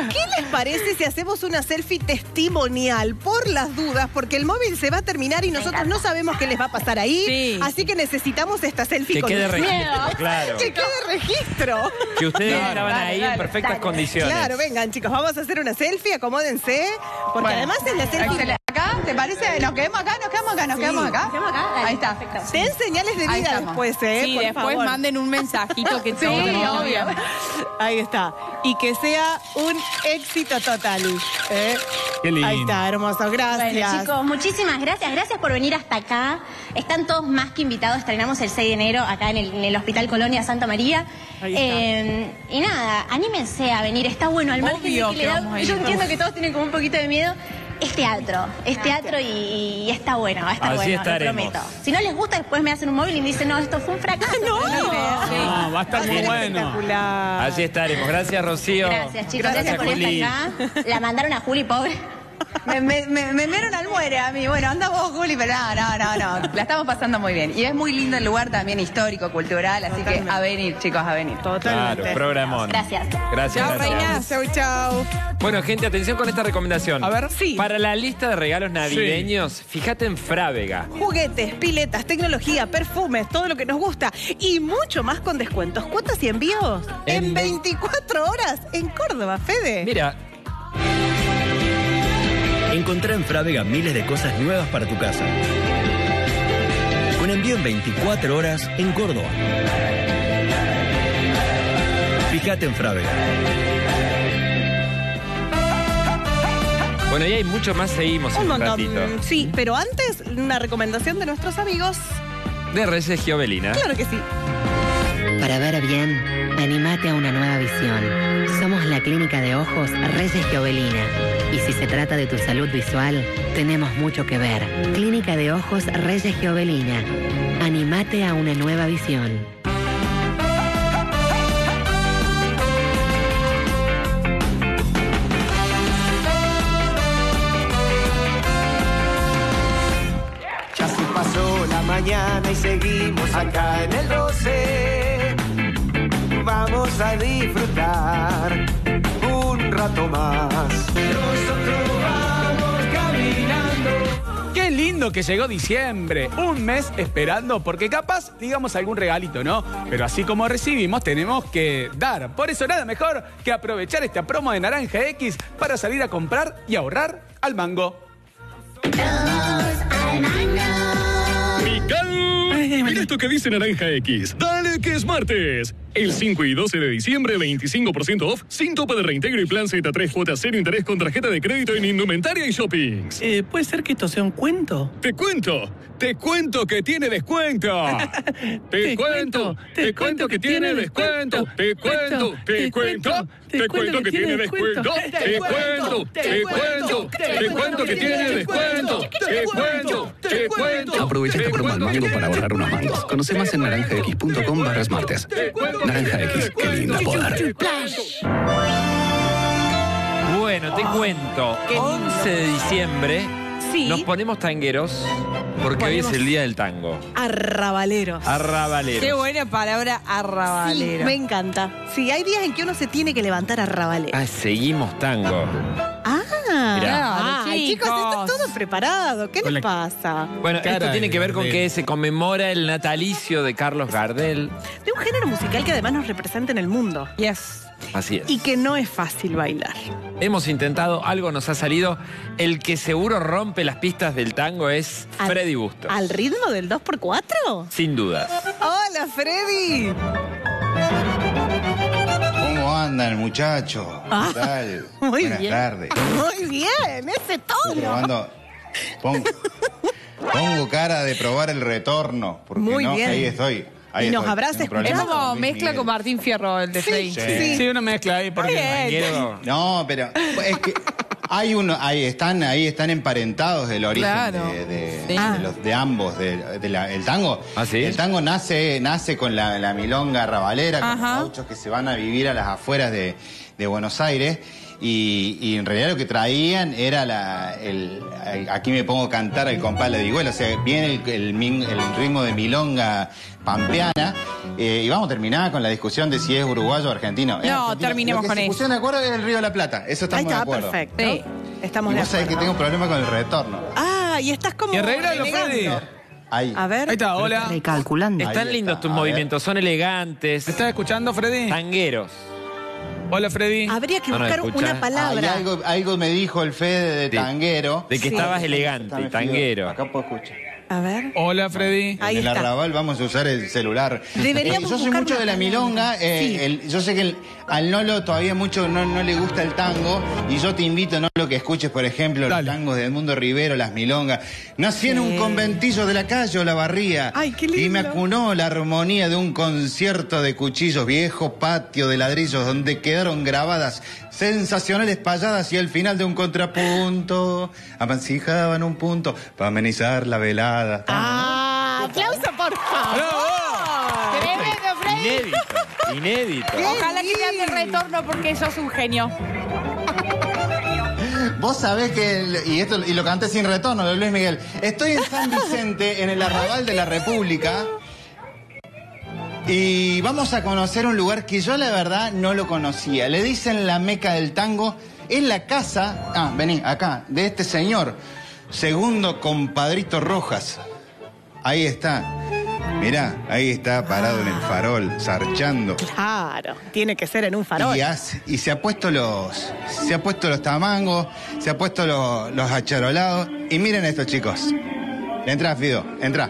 ¿Qué les parece si hacemos una cena testimonial por las dudas, porque el móvil se va a terminar y nosotros no sabemos qué les va a pasar ahí, así que necesitamos esta selfie que con quede registro, claro. Que quede registro. Que ustedes estaban ahí en perfectas condiciones. Claro, vengan chicos, vamos a hacer una selfie, acomódense, porque además es la selfie... acá? ¿Te parece? ¿Nos quedamos acá? ¿Nos quedamos acá? ¿Nos quedamos acá? Nos quedamos acá. Dale, ahí está. Perfecto. Den señales de vida después, sí, por después favor. Manden un mensajito que sí, obvio. Ahí está. Y que sea un éxito total. Qué lindo. Ahí está, hermoso. Gracias. Bueno, chicos, muchísimas gracias. Gracias por venir hasta acá. Están todos más que invitados. Estrenamos el 6 de enero acá en el Hospital Colonia Santa María. Y nada, anímense a venir. Está bueno, al margen de que le da... Yo entiendo que todos tienen como un poquito de miedo. Es teatro, y está bueno, así estaremos. Lo prometo. Si no les gusta, después me hacen un móvil y me dicen, no, esto fue un fracaso. No, va a estar muy bueno. Así estaremos. Gracias, Rocío. Gracias, chicos. Gracias por estar acá. La mandaron a Juli, pobre. Me vieron al muere a mí. Bueno, anda vos, Juli, pero no. La estamos pasando muy bien. Y es muy lindo el lugar también, histórico, cultural. Así que a venir, chicos, a venir. Totalmente. Claro, programón. Gracias. Chau, Reina. Chau, chau. Bueno, gente, atención con esta recomendación. A ver. Sí. Para la lista de regalos navideños, fíjate en Frávega. Juguetes, piletas, tecnología, perfumes, todo lo que nos gusta. Y mucho más con descuentos, cuotas y envíos. En 24 horas en Córdoba, Fede. Mira. Encontrá en Frávega miles de cosas nuevas para tu casa. Con envío en 24 horas en Córdoba. Fíjate en Frávega. Bueno, y hay mucho más, seguimos en un ratito. Sí, pero antes, una recomendación de nuestros amigos. De Reyes Giovelina. Claro que sí. Para ver bien, animate a una nueva visión. Somos la Clínica de Ojos Reyes Giovelina. Y si se trata de tu salud visual, tenemos mucho que ver. Clínica de Ojos Reyes Giovelina. Anímate a una nueva visión. Ya se pasó la mañana y seguimos acá en el 12. Vamos a disfrutar un rato más. Nosotros vamos caminando. Qué lindo que llegó diciembre. Un mes esperando, porque capaz digamos algún regalito, ¿no? Pero así como recibimos, tenemos que dar. Por eso nada mejor que aprovechar esta promo de Naranja X para salir a comprar y ahorrar al mango. Mira esto que dice Naranja X. Dale que es martes. El 5 y 12 de diciembre, 25% off, sin tope de reintegro y plan Z3 cuota cero interés con tarjeta de crédito en indumentaria y shoppings. ¿Puede ser que esto sea un cuento? Te cuento que tiene descuento. Te cuento que tiene descuento. Te cuento que tiene descuento. Te cuento que tiene descuento. Te cuento. Aprovecha esta promo al mango para ahorrar unos mangos. Conoce más en naranjax.com/martes. Naranja X, qué linda poder. Bueno, te cuento. 11 de diciembre nos ponemos tangueros porque hoy es el día del tango. Arrabaleros. Arrabaleros. Qué buena palabra, arrabalero. Sí, me encanta. Sí, hay días en que uno se tiene que levantar arrabalero. Ah, seguimos tango. Ay, chicos, está todo preparado. ¿Qué les pasa? Bueno, esto tiene que ver con que se conmemora el natalicio de Carlos Gardel. De un género musical que además nos representa en el mundo. Yes. Así es. Y que no es fácil bailar. Hemos intentado, algo nos ha salido. El que seguro rompe las pistas del tango es Freddy Bustos. ¿Al ritmo del 2x4? Sin dudas. ¡Hola, Freddy! ¿Cómo andan, muchachos? ¿Qué tal? Muy bien. Buenas tardes. Muy bien, ese tono. Pongo cara de probar el retorno, porque muy bien. Ahí estoy. Y nos habrás escuchado. Es como mezcla con Martín Fierro, el de Freddy. Sí, una mezcla ahí, porque no, pero es que hay uno, ahí están emparentados del origen de ambos, el tango. ¿Ah, sí? El tango nace con la milonga rabalera, con los gauchos que se van a vivir a las afueras de Buenos Aires. Y en realidad lo que traían era aquí me pongo a cantar al compás la vihuela, o sea, viene el ritmo de milonga pampeana, y vamos a terminar con la discusión de si es uruguayo o argentino. No, terminemos con eso. La discusión de acuerdo es el Río de la Plata, eso estamos de acuerdo. Ahí está, perfecto. ¿No? Sí, estamos de acuerdo. Vos sabés que tengo un problema con el retorno. Y estás como... Y arreglalo, Freddy. Ahí. A ver. Ahí está, hola. Recalculando. Están lindos tus movimientos, son elegantes. ¿Estás escuchando, Freddy? Tangueros. Hola, Freddy. Habría que buscar una palabra. Algo me dijo el Fede de tanguero. De que estabas elegante, tanguero. Acá puedo escuchar. A ver. Hola, Freddy. Ahí en el arrabal vamos a usar el celular. Deberíamos. Yo soy mucho de la milonga. Yo sé que al Nolo todavía mucho no le gusta el tango. Y yo te invito, Nolo, que escuches, por ejemplo, los tangos de Edmundo Rivero, las milongas. Nací en un conventillo de la calle Olavarría. Ay, qué lindo. Y me acunó la armonía de un concierto de cuchillos, viejo patio de ladrillos donde quedaron grabadas sensacionales payadas y al final de un contrapunto amancijaban un punto para amenizar la velada. ¡Ah! ¡Aplauso, por favor! ¡Bravo! ¡Tremendo, Freddy! Inédito, inédito. Ojalá que te dé el retorno porque sos un genio. Vos sabés que, y lo canté sin retorno, de Luis Miguel. Estoy en San Vicente, en el arrabal de la República. Y vamos a conocer un lugar que yo la verdad no lo conocía. Le dicen la Meca del Tango. Es la casa, vení, acá, de este señor. Segundo Compadrito Rojas. Ahí está. Mirá, ahí está parado en el farol, zarchando. Claro, tiene que ser en un farol. Y se ha puesto los tamangos, se ha puesto los acharolados. Y miren esto, chicos. Entrá, Fido, entrá.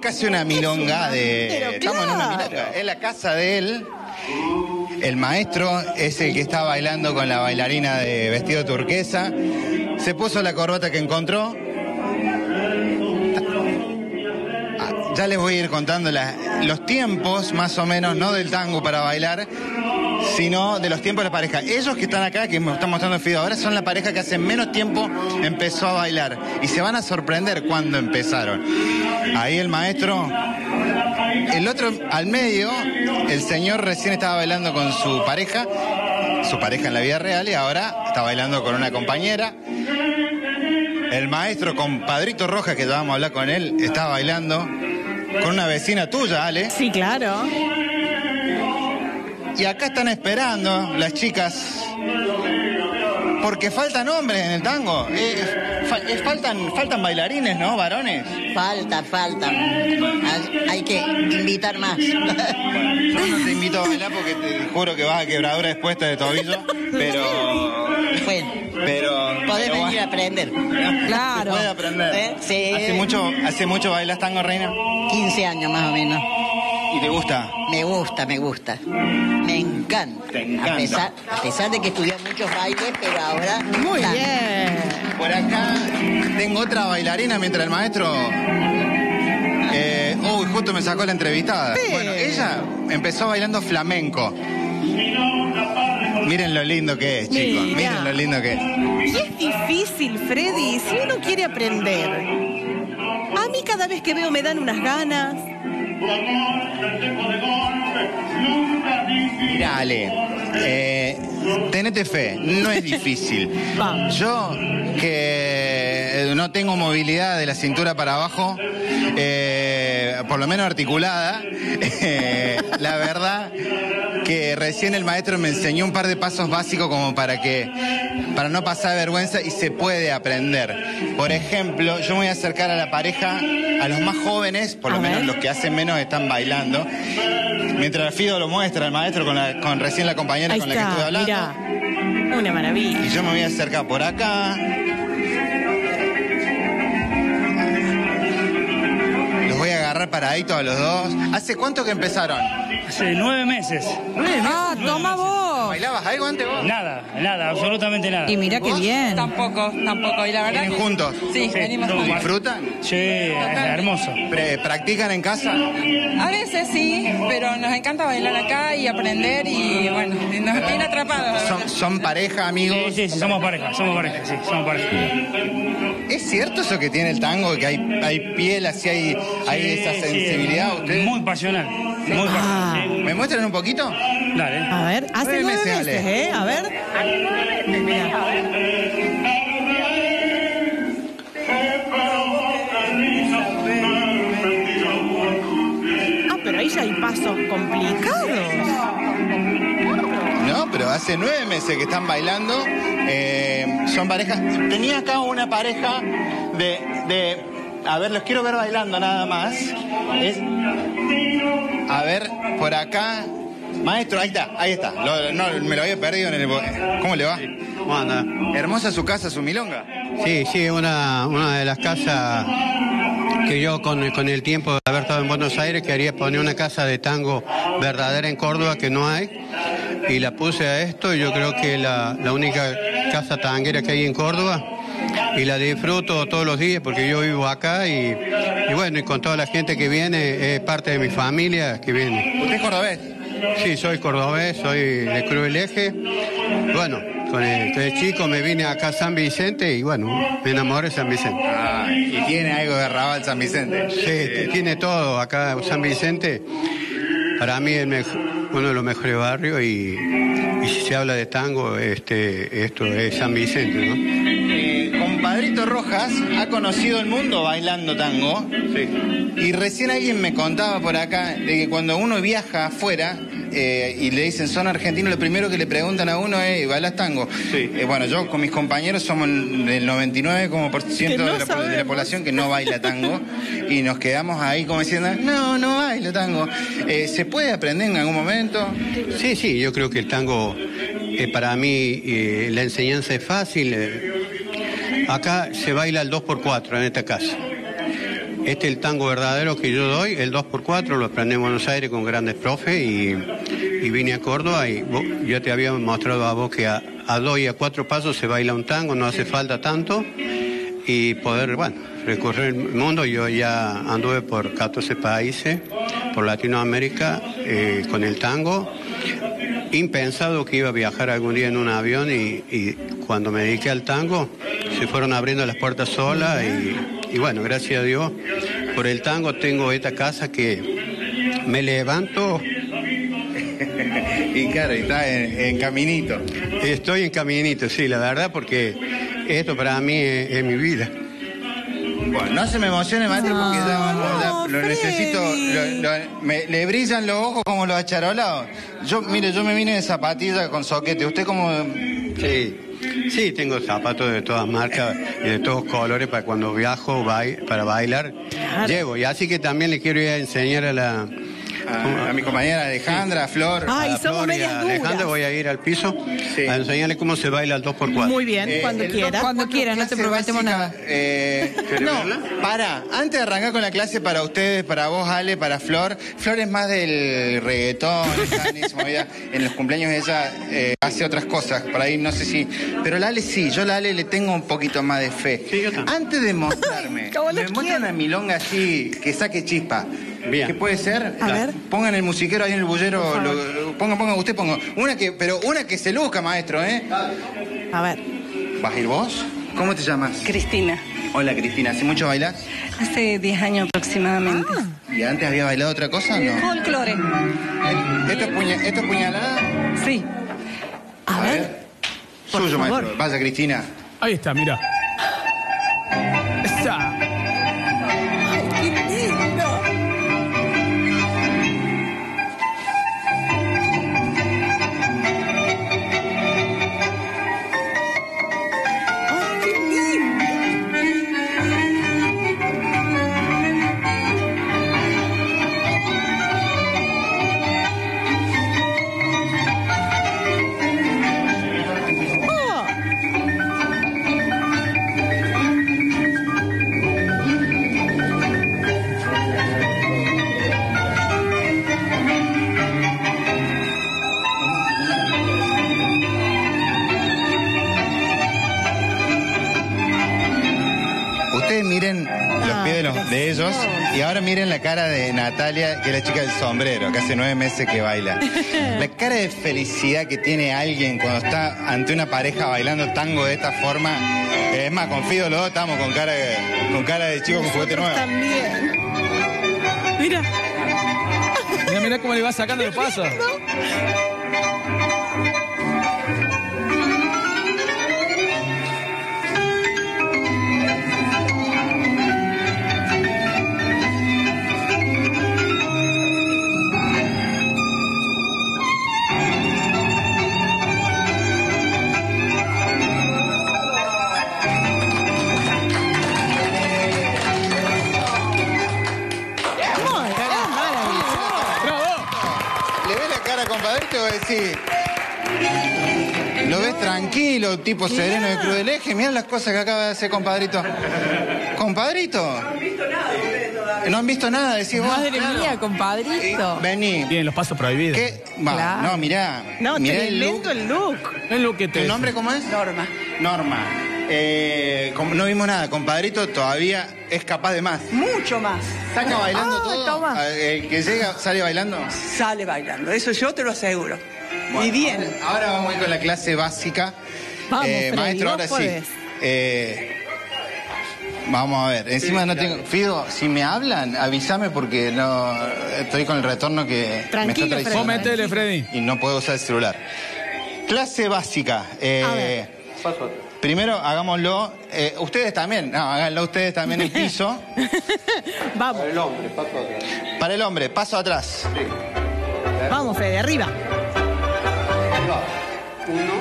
Casi una milonga de... Estamos en una milonga. Es la casa de él. El maestro es el que está bailando con la bailarina de vestido turquesa. Se puso la corbata que encontró. Ya les voy a ir contando los tiempos, más o menos, no del tango para bailar, sino de los tiempos de la pareja. Ellos que están acá, que me están mostrando el video ahora, son la pareja que hace menos tiempo empezó a bailar. Y se van a sorprender cuando empezaron. Ahí el maestro, el otro al medio, el señor recién estaba bailando con su pareja en la vida real, y ahora está bailando con una compañera. El maestro Compadrito Rojas, que ya vamos a hablar con él, está bailando con una vecina tuya, Ale. Sí, claro. Y acá están esperando las chicas, porque faltan hombres en el tango. Faltan bailarines, ¿no, varones? Faltan. Hay que invitar más. Bueno, yo no te invito a bailar porque te juro que vas a quebradura expuesta de tobillo, pero podés venir a aprender. Claro. Podés aprender. Sí. ¿Hace mucho bailas tango, reina? 15 años más o menos. ¿Y te gusta? Me gusta. Me encanta. Te encanta. A pesar de que estudié muchos bailes, pero ahora... Muy bien. Por acá tengo otra bailarina mientras el maestro... justo me sacó la entrevistada. Sí. Bueno, ella empezó bailando flamenco. Miren lo lindo que es, chicos. Mira. Miren lo lindo que es. Y es difícil, Freddy, si uno quiere aprender. A mí cada vez que veo me dan unas ganas. Mirá, Ale, tenete fe, no es difícil. Yo, que no tengo movilidad de la cintura para abajo, por lo menos articulada, la verdad que recién el maestro me enseñó un par de pasos básicos como para no pasar vergüenza, y se puede aprender. Por ejemplo, yo me voy a acercar a la pareja, a los más jóvenes, por lo menos los que hacen menos están bailando. Mientras Fido lo muestra, el maestro con recién la compañera con la que estuve hablando. Mirá, una maravilla. Y yo me voy a acercar por acá. Los voy a agarrar paraditos a los dos. ¿Hace cuánto que empezaron? Hace 9 meses. Ah, toma vos. ¿Bailabas algo antes vos? Nada, absolutamente nada. Y mira qué bien. Tampoco. ¿Y la verdad? ¿Vienen juntos? Sí, venimos juntos. ¿Disfrutan? Sí, hermoso. ¿Practican en casa? A veces sí, pero nos encanta bailar acá y aprender y bueno, nos tiene atrapados. ¿Son pareja, amigos? Sí, somos pareja. ¿Es cierto eso que tiene el tango, que hay piel, así hay esa sensibilidad? Muy pasional, muy pasional. ¿Me muestran un poquito? Dale. A ver, hace 9 meses, ¿eh? A ver. pasos complicados. No, pero hace 9 meses que están bailando. Son parejas. Tenía acá una pareja A ver, los quiero ver bailando nada más. A ver, por acá. Maestro, ahí está. Me lo había perdido en el... ¿Cómo le va? Sí. ¿Cómo anda? Hermosa su casa, su milonga. Sí, sí, una de las casas que yo con el tiempo de haber estado en Buenos Aires quería poner una casa de tango verdadera en Córdoba, que no hay, y la puse a esto. Y yo creo que la única casa tanguera que hay en Córdoba, y la disfruto todos los días porque yo vivo acá y bueno, y con toda la gente que viene, es parte de mi familia que viene. ¿Usted es cordobés? Sí, soy cordobés, soy de Cruz del Eje. Bueno, con el chico me vine acá a San Vicente y bueno, me enamoré de San Vicente. Ah, ¿y tiene algo de arrabal San Vicente? Sí, tiene todo acá San Vicente. Para mí es uno de los mejores barrios y si se habla de tango, esto es San Vicente, ¿no? Compadrito Rojas ha conocido el mundo bailando tango. Sí. Y recién alguien me contaba por acá de que cuando uno viaja afuera y le dicen son argentinos, lo primero que le preguntan a uno es ¿bailas tango? Sí. Bueno, yo con mis compañeros somos del 99% de la población que no baila tango y nos quedamos ahí como diciendo no bailo tango. ¿Se puede aprender en algún momento? Sí, sí, yo creo que el tango para mí la enseñanza es fácil. Acá se baila el 2x4 en esta casa. Este es el tango verdadero que yo doy, el 2x4, lo aprendí en Buenos Aires con grandes profes y vine a Córdoba y yo te había mostrado a vos que a 2 y a 4 pasos se baila un tango, no hace falta tanto y poder, bueno, recorrer el mundo. Yo ya anduve por 14 países, por Latinoamérica con el tango. Impensado que iba a viajar algún día en un avión y cuando me dediqué al tango se fueron abriendo las puertas solas y bueno, gracias a Dios por el tango tengo esta casa que me levanto y claro, está en caminito. Estoy en caminito, sí, la verdad, porque esto para mí es mi vida. Bueno, no se me emocione, maestro, porque lo necesito. Le brillan los ojos como los acharolados. Mire, yo me vine de zapatilla con soquete. ¿Usted cómo? Sí, tengo zapatos de todas marcas y de todos colores para cuando viajo, para bailar. Claro. Llevo. Y así que también le quiero ir a enseñar a mi compañera Alejandra, Flor. Ay, somos medias duras. Alejandra, voy a ir al piso a enseñarle cómo se baila el 2x4. Muy bien, cuando quieras. Cuando quieras, no te prometemos nada. No, antes de arrancar con la clase, para ustedes, para vos, Ale, para Flor. Flor es más del reggaetón, en los cumpleaños ella hace otras cosas, por ahí no sé si... Pero la Ale sí, yo la Ale le tengo un poquito más de fe. Sí, yo también. Antes de mostrarme, me muestran una milonga así, que saque chispa. Bien. ¿Qué puede ser? A ver. Pongan el musiquero ahí en el bullero. Pongan. Una que se luzca, maestro, ¿eh? A ver. ¿Vas a ir vos? ¿Cómo te llamas? Cristina. Hola, Cristina. ¿Hace mucho bailás? Hace 10 años aproximadamente. ¿Y antes había bailado otra cosa? No. Folclore. ¿Esto es puñalada? Sí. A ver. Suyo, maestro. Vaya, Cristina. Ahí está, mira. Está. De ellos, y ahora miren la cara de Natalia, que es la chica del sombrero, que hace 9 meses que baila. La cara de felicidad que tiene alguien cuando está ante una pareja bailando tango de esta forma. Es más, confío, los dos estamos con cara de chico con juguete nuevo. También. Mira cómo le va sacando el paso. tranquilo, tipo sereno de Cruz del Eje. Mirá las cosas que acaba de hacer, compadrito. ¿Compadrito? No han visto nada ustedes todavía. No han visto nada, decís vos. Madre mía, compadrito. Vení. Tienen los pasos prohibidos. ¿Qué? Va, claro. No, mirá. No, mirá el look. El look que te... ¿Tu nombre cómo es? Norma. Norma. No vimos nada, compadrito todavía es capaz de más. Mucho más. ¿Saca bailando todo? Toma. El que llega, ¿sale bailando? Sale bailando, eso yo te lo aseguro. Bueno, y bien. Ahora vamos a ir con la clase básica. Vamos, Freddy, maestro, ahora podés. Sí. Vamos a ver, encima no tengo... Fido, si me hablan, avísame porque no estoy con el retorno que tranquilo, me está traicionando. Vos metele, Freddy. Y no puedo usar el celular. Clase básica. A ver. Primero, hagámoslo, ustedes también, no, háganlo ustedes también el piso. Vamos. Para el hombre, paso atrás. Para el hombre, paso atrás. Sí. Vamos, Fede, arriba. Uno,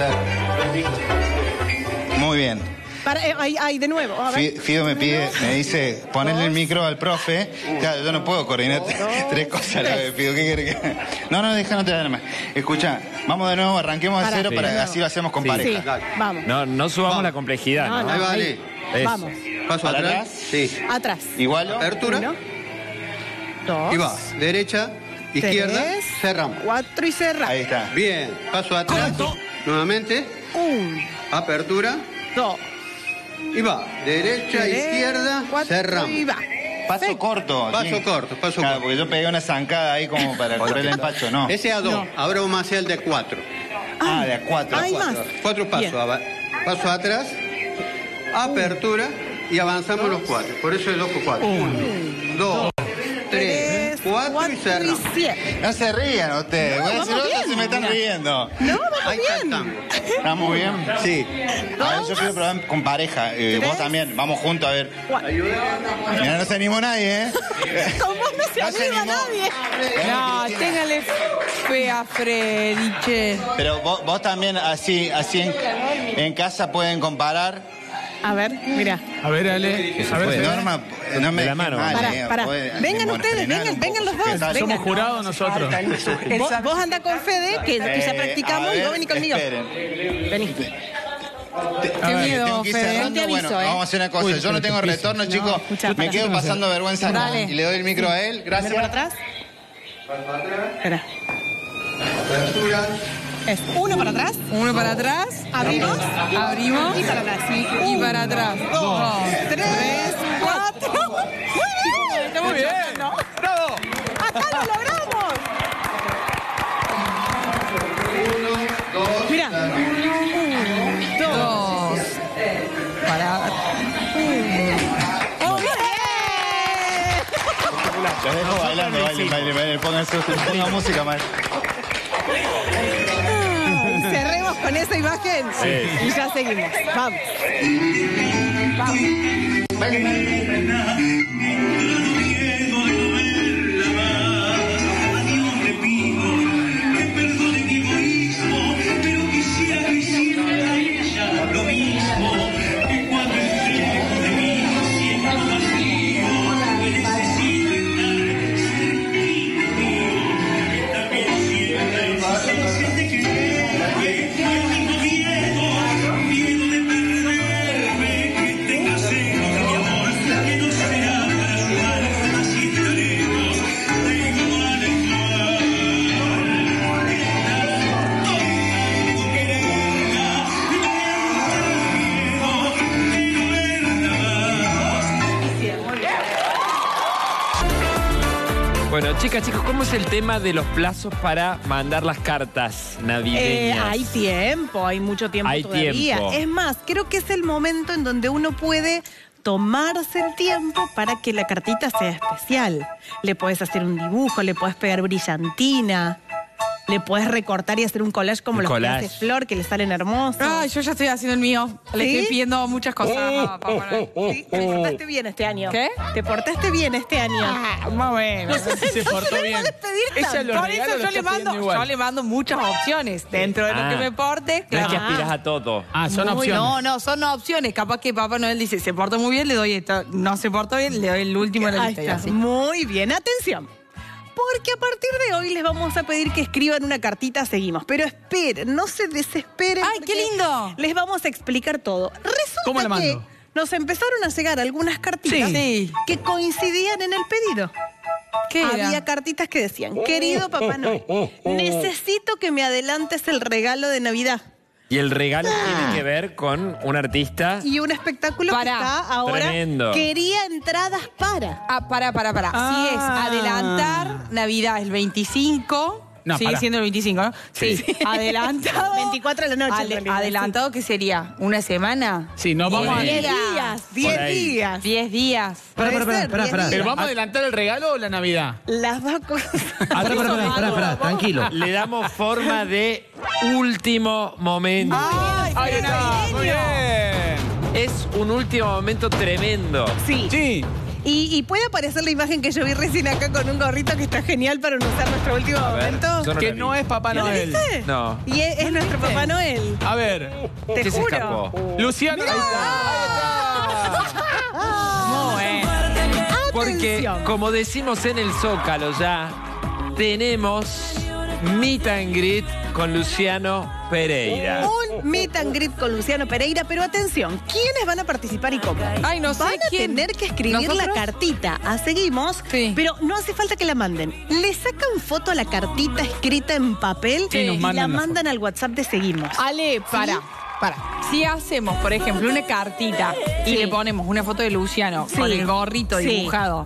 dos, tres. Muy bien. Para, ahí, de nuevo. A ver. Fido me pide, me dice, ponerle el micro al profe. Claro, yo no puedo coordinar tres cosas a la vez, Fido. ¿Qué querés que...? No, deja, no te da más. Escuchá, vamos de nuevo, arranquemos de cero para que así lo hacemos con pareja. Sí. Vamos. No subamos la complejidad. No, ahí vale. Eso. Vamos. Paso atrás. Sí. Atrás. Igual. Apertura. Uno, dos. Y va. Derecha, izquierda, tres, cerramos. Cuatro y cerramos. Ahí está. Bien. Paso atrás. Corto. Nuevamente. Un. Apertura. Dos. Y va, derecha, izquierda, cerramos. Y va. Paso corto. Paso corto, paso corto. Porque yo pegué una zancada ahí como para correr el empacho, ¿no? Ese a dos, ahora vamos a hacer el de cuatro. De a cuatro. Hay más. Cuatro pasos. Paso atrás, apertura y avanzamos los cuatro. Por eso es 2 por 4. 1, 2, 3, 4 y cerramos. No se rían ustedes. Se me están riendo. No, vamos bien. ¿Estamos bien? Sí. A ver, yo quiero probar con pareja. Vos también. Vamos juntos, a ver. Mira, no se animó nadie, ¿eh? Con vos no se anima nadie. No, téngale fe a Freddy, che. Pero vos también, así en casa pueden comparar. A ver, mira. A ver, Ale. A ver, Norma, no me la mano. Pará. Vengan ustedes, vengan los dos. Somos jurados nosotros. Vos andá con Fede, que ya practicamos, y vos venís conmigo. Vení. Qué miedo, Fede. No te aviso, vamos a hacer una cosa. Yo no tengo retorno, chicos. Me quedo pasando vergüenza. Y le doy el micro a él. Gracias. ¿Para atrás? Para atrás. Espera. Apertura. Es uno para atrás, abrimos y para atrás, y para atrás, 2, 3, 4. Muy bien, ¿no? ¡Bravo! ¡Acá lo logramos! 1, 2, mira, 1, 2, para. ¡Oh, bien! Los dejo bailando, bailen, pongan música, maestro. Cerremos con esa imagen y ya seguimos. Vamos. Vamos. Bueno, chicos, ¿cómo es el tema de los plazos para mandar las cartas navideñas? Hay tiempo, hay mucho tiempo todavía. Es más, creo que es el momento en donde uno puede tomarse el tiempo para que la cartita sea especial. Le podés hacer un dibujo, le podés pegar brillantina, le podés recortar y hacer un collage como los que hace Flor, que le salen hermosos. Ah, yo ya estoy haciendo el mío. ¿Sí? Le estoy pidiendo muchas cosas. Sí, te portaste bien este año. ¿Qué? Te portaste bien este año. Ah, más o menos. No sé si se portó bien. Por eso yo le mando muchas opciones. Dentro de lo que me porte. No es que aspiras a todo. Son opciones. No, son opciones. Capaz que Papá Noel dice, se portó muy bien, le doy esto. No se portó bien, le doy el último de la lista. Muy bien, atención. porque a partir de hoy les vamos a pedir que escriban una cartita a Seguimos. Pero esperen, no se desesperen. ¡Ay, qué lindo! Les vamos a explicar todo. Resulta ¿cómo la mando? Que nos empezaron a llegar algunas cartitas que coincidían en el pedido. Había cartitas que decían, querido Papá Noel, necesito que me adelantes el regalo de Navidad. Y el regalo tiene que ver con un artista. Y un espectáculo que está ahora. Tremendo. Quería entradas para. Para. Sí, es adelantar Navidad, el 25. No, sigue siendo el 25, ¿no? Sí. Adelantado. 24 de la noche. Adelantado, ¿qué sería? ¿Una semana? Sí, no vamos a... 10 días. Pará. ¿Pero vamos a adelantar el regalo o la Navidad? Las dos cosas. Pará, tranquilo. Le damos forma de último momento. ¡Ay, está! ¡Muy bien! Es un último momento tremendo. Sí. Y puede aparecer la imagen que yo vi recién acá con un gorrito que está genial para anunciar nuestro último momento. Que no es Papá Noel. ¿No lo viste? No. Y es nuestro Papá Noel. A ver. Te juro. Luciano. Ahí está. No, porque, como decimos en el Zócalo ya, tenemos meet and greet con Luciano Pereira. Un meet and greet con Luciano Pereira, pero atención, ¿quiénes van a participar y cómo? Ay, no sé van a quién. Tener que escribir ¿nosotros? La cartita a Seguimos, pero no hace falta que la manden. Le sacan foto a la cartita escrita en papel y la mandan al WhatsApp de Seguimos. Ale, para. Si hacemos, por ejemplo, una cartita y le ponemos una foto de Luciano con el gorrito dibujado...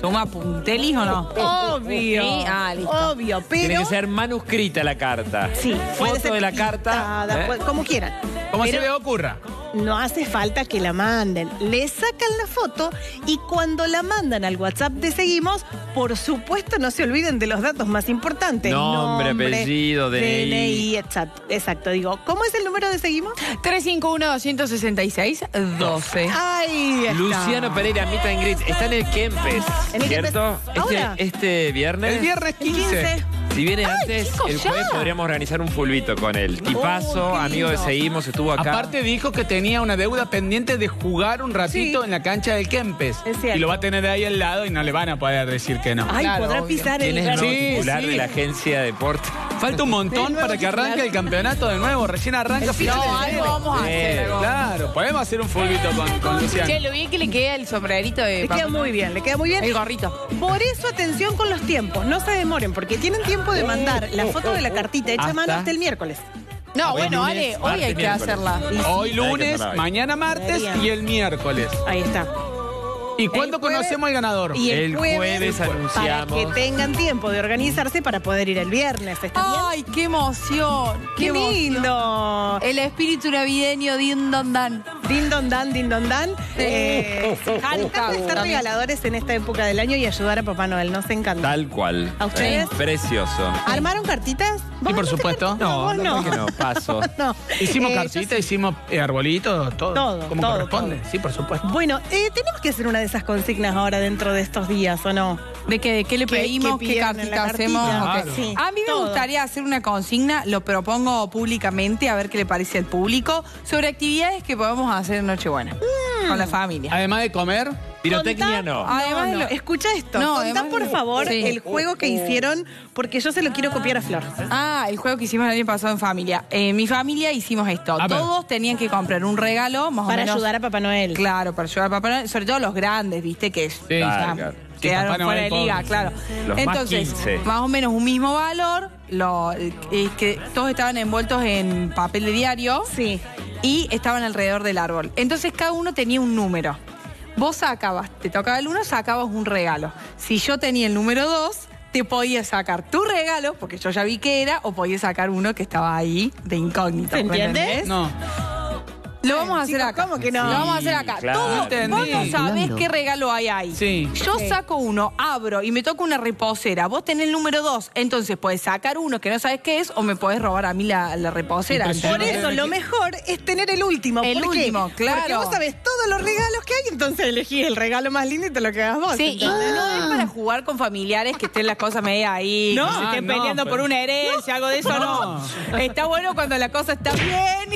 ¿Toma puntelis o no? Obvio. Sí, listo. Obvio, pero... Tiene que ser manuscrita la carta. Sí. Foto de la carta. Como quieran. Como se le ocurra. No hace falta que la manden. Le sacan la foto y cuando la mandan al WhatsApp de Seguimos, por supuesto no se olviden de los datos más importantes. Nombre, apellido, DNI. Exacto. Digo, ¿cómo es el número de Seguimos? 351-266-12. Ahí está. Luciano Pereira, meet and greet. Está en el Kempes. ¿Cierto? Este viernes. El viernes 15. Si viene antes, chico, el jueves podríamos organizar un fulbito con él. Tipazo, amigo de Seguimos, estuvo acá. Aparte dijo que tenía una deuda pendiente de jugar un ratito en la cancha del Kempes. Y lo va a tener ahí al lado y no le van a poder decir que no. Ay, claro, podrá pisar el titular de la agencia de deporte. Falta un montón para que arranque el campeonato de nuevo. Recién arranca. No, algo vamos a hacer. Claro, podemos hacer un fulbito con Luciano. Che, lo bien que le queda el sombrerito de... Le queda muy bien, le queda muy bien. El gorrito. Por eso, atención con los tiempos. No se demoren, porque tienen tiempo de mandar la foto de la cartita hecha a mano hasta el miércoles. No, bueno, Ale, hoy hay que hacerla. Hoy lunes, mañana martes y el miércoles. Ahí está. ¿Y cuándo conocemos al ganador? Y el jueves anunciamos. Para que tengan tiempo de organizarse para poder ir el viernes. ¡Ay, qué emoción! ¡Qué lindo! El espíritu navideño, din don dan. Din don dan, din don dan. Encanta estar regaladores en esta época del año y ayudar a Papá Noel. Nos encanta. Tal cual. ¿A ustedes? Precioso. ¿Armaron cartitas? Sí, por supuesto. No, no. No, paso. Hicimos cartitas, hicimos arbolitos, todo. Todo. Como corresponde. Sí, por supuesto. Bueno, tenemos que hacer una de esas consignas ahora dentro de estos días, ¿o no? ¿De qué le pedimos? ¿Qué cartita hacemos? Claro. Sí, a mí me gustaría hacer una consigna, lo propongo públicamente, a ver qué le parece al público, sobre actividades que podemos hacer en Nochebuena, con la familia. Además de comer, pirotecnia no. Además no. Escucha esto, contá por favor el juego que hicieron, porque yo se lo quiero copiar a Flor. El juego que hicimos el año pasado en familia. En mi familia hicimos esto. Todos tenían que comprar un regalo, más para o menos, ayudar a Papá Noel. Claro, para ayudar a Papá Noel, sobre todo los grandes, ¿viste? Que es... Quedaron fuera de liga, claro. Entonces, más o menos un mismo valor, es que todos estaban envueltos en papel de diario y estaban alrededor del árbol. Entonces cada uno tenía un número. Vos sacabas, te tocaba el 1, sacabas un regalo. Si yo tenía el número 2, te podías sacar tu regalo, porque yo ya vi que era, o podías sacar uno que estaba ahí de incógnito. ¿Te entiendes? No. Lo vamos a hacer acá. ¿Cómo que no? Lo vamos a hacer acá. Claro, vos no sabés qué regalo hay ahí. Sí. Yo saco uno, abro y me toca una reposera. Vos tenés el número 2, entonces podés sacar uno que no sabés qué es o me podés robar a mí la reposera. Por eso lo mejor es tener el último. El último, claro. Porque vos sabés todos los regalos que hay, entonces elegís el regalo más lindo y te lo quedás vos. Sí, entonces. Y no es para jugar con familiares que estén las cosas media ahí, que se estén peleando por una herencia, algo de eso no. Está bueno cuando la cosa está bien.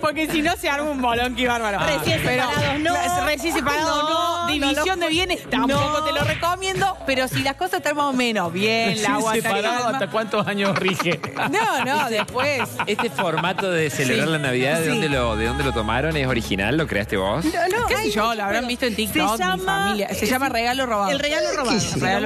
Porque si no se arma un bolón, que bárbaro. Recién separados no. división de bienes tampoco te lo recomiendo, pero si las cosas están más o menos bien, la agua separado, ¿hasta cuántos años rige? No, después. Este formato de celebrar la Navidad, ¿de dónde lo tomaron? ¿Es original? ¿Lo creaste vos? No, ¿qué sé yo? Lo habrán visto en TikTok, mi familia. Se llama Regalo Robado. El Regalo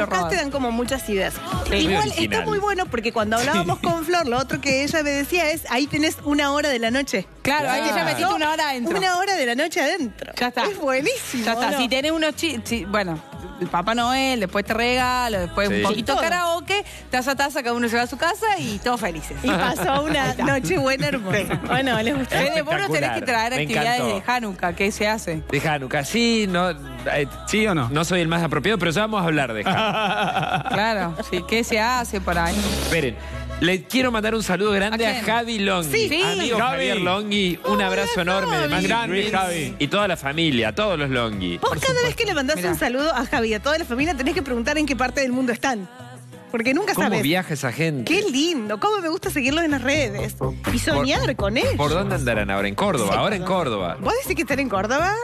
Robado. Te dan como muchas ideas. Igual está muy bueno porque cuando hablábamos con Flor, lo otro que ella me decía es, ahí tenés una hora de la noche. Claro, ahí ya metiste una hora adentro. Una hora de la noche adentro. Ya está. Es buenísimo. Ya está. No. Si tenés unos chistes, bueno, el Papá Noel, después te regalo, después un poquito karaoke, taza a taza, cada uno se va a su casa y todos felices. Y pasó una noche buena, hermosa. Bueno, les gustó. Vos nos tenés que traer actividades de Hanukkah. ¿Qué se hace? De Hanukkah, ¿sí o no? No soy el más apropiado, pero ya vamos a hablar de Hanukkah. Claro, sí. ¿Qué se hace para ahí? Esperen. Le quiero mandar un saludo grande a Javi Longhi. Sí. Amigo Javier Longhi, un abrazo enorme de Magic Dreams. Javi. Y toda la familia, a todos los Longhi. Vos cada vez que le mandás un saludo a Javi, a toda la familia, tenés que preguntar en qué parte del mundo están. Porque nunca sabes. ¿Cómo viaja esa gente? Qué lindo. Cómo me gusta seguirlos en las redes. Y soñar con ellos. ¿Por dónde andarán ahora? ¿En Córdoba? Sí, ahora en Córdoba. ¿Vos decís que están en Córdoba?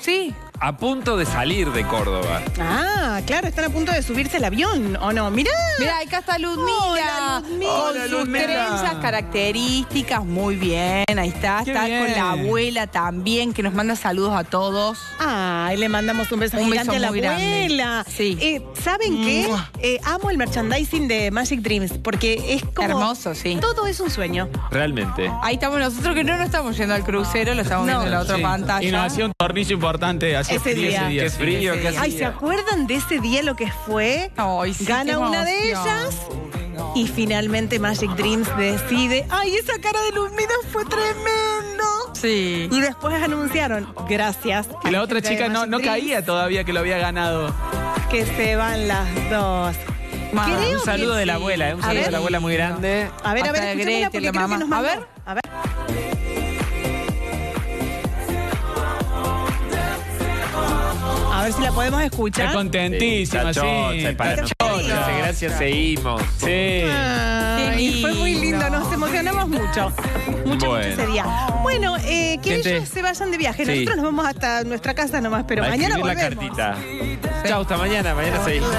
Sí. A punto de salir de Córdoba. Ah, claro, están a punto de subirse al avión, ¿o no? Mirá. Mirá, acá está Ludmila. Hola, con sus trenzas características, muy bien. Ahí está, con la abuela también, que nos manda saludos a todos. Ah, y le mandamos un beso gigante a la abuela. Sí. ¿Saben qué? Amo el merchandising de Magic Dreams, porque es como... Hermoso, sí. Todo es un sueño. Realmente. Ahí estamos nosotros, que no estamos yendo al crucero, lo estamos viendo en la otra pantalla. Y nos hacía un tornillo importante así. Ese día. Qué frío, qué frío. Ay, ¿se acuerdan de ese día lo que fue? Ay, sí, gana una de ellas y finalmente Magic Dreams decide... Ay, esa cara de Lumina fue tremendo. Sí. Y después anunciaron, gracias. Y la otra chica no caía todavía que lo había ganado. Que se van las dos. Un saludo de la abuela, un saludo de la abuela muy grande. A ver, escuchémosla porque creo que nos manda. A ver. A ver si la podemos escuchar. Está contentísima, sí. Para nosotros. Gracias, seguimos. Sí. Y fue muy lindo, nos emocionamos mucho. Mucho ese día. Bueno, que ellos se vayan de viaje. Nosotros nos vamos hasta nuestra casa nomás, pero mañana volvemos. Chau, hasta mañana seguimos.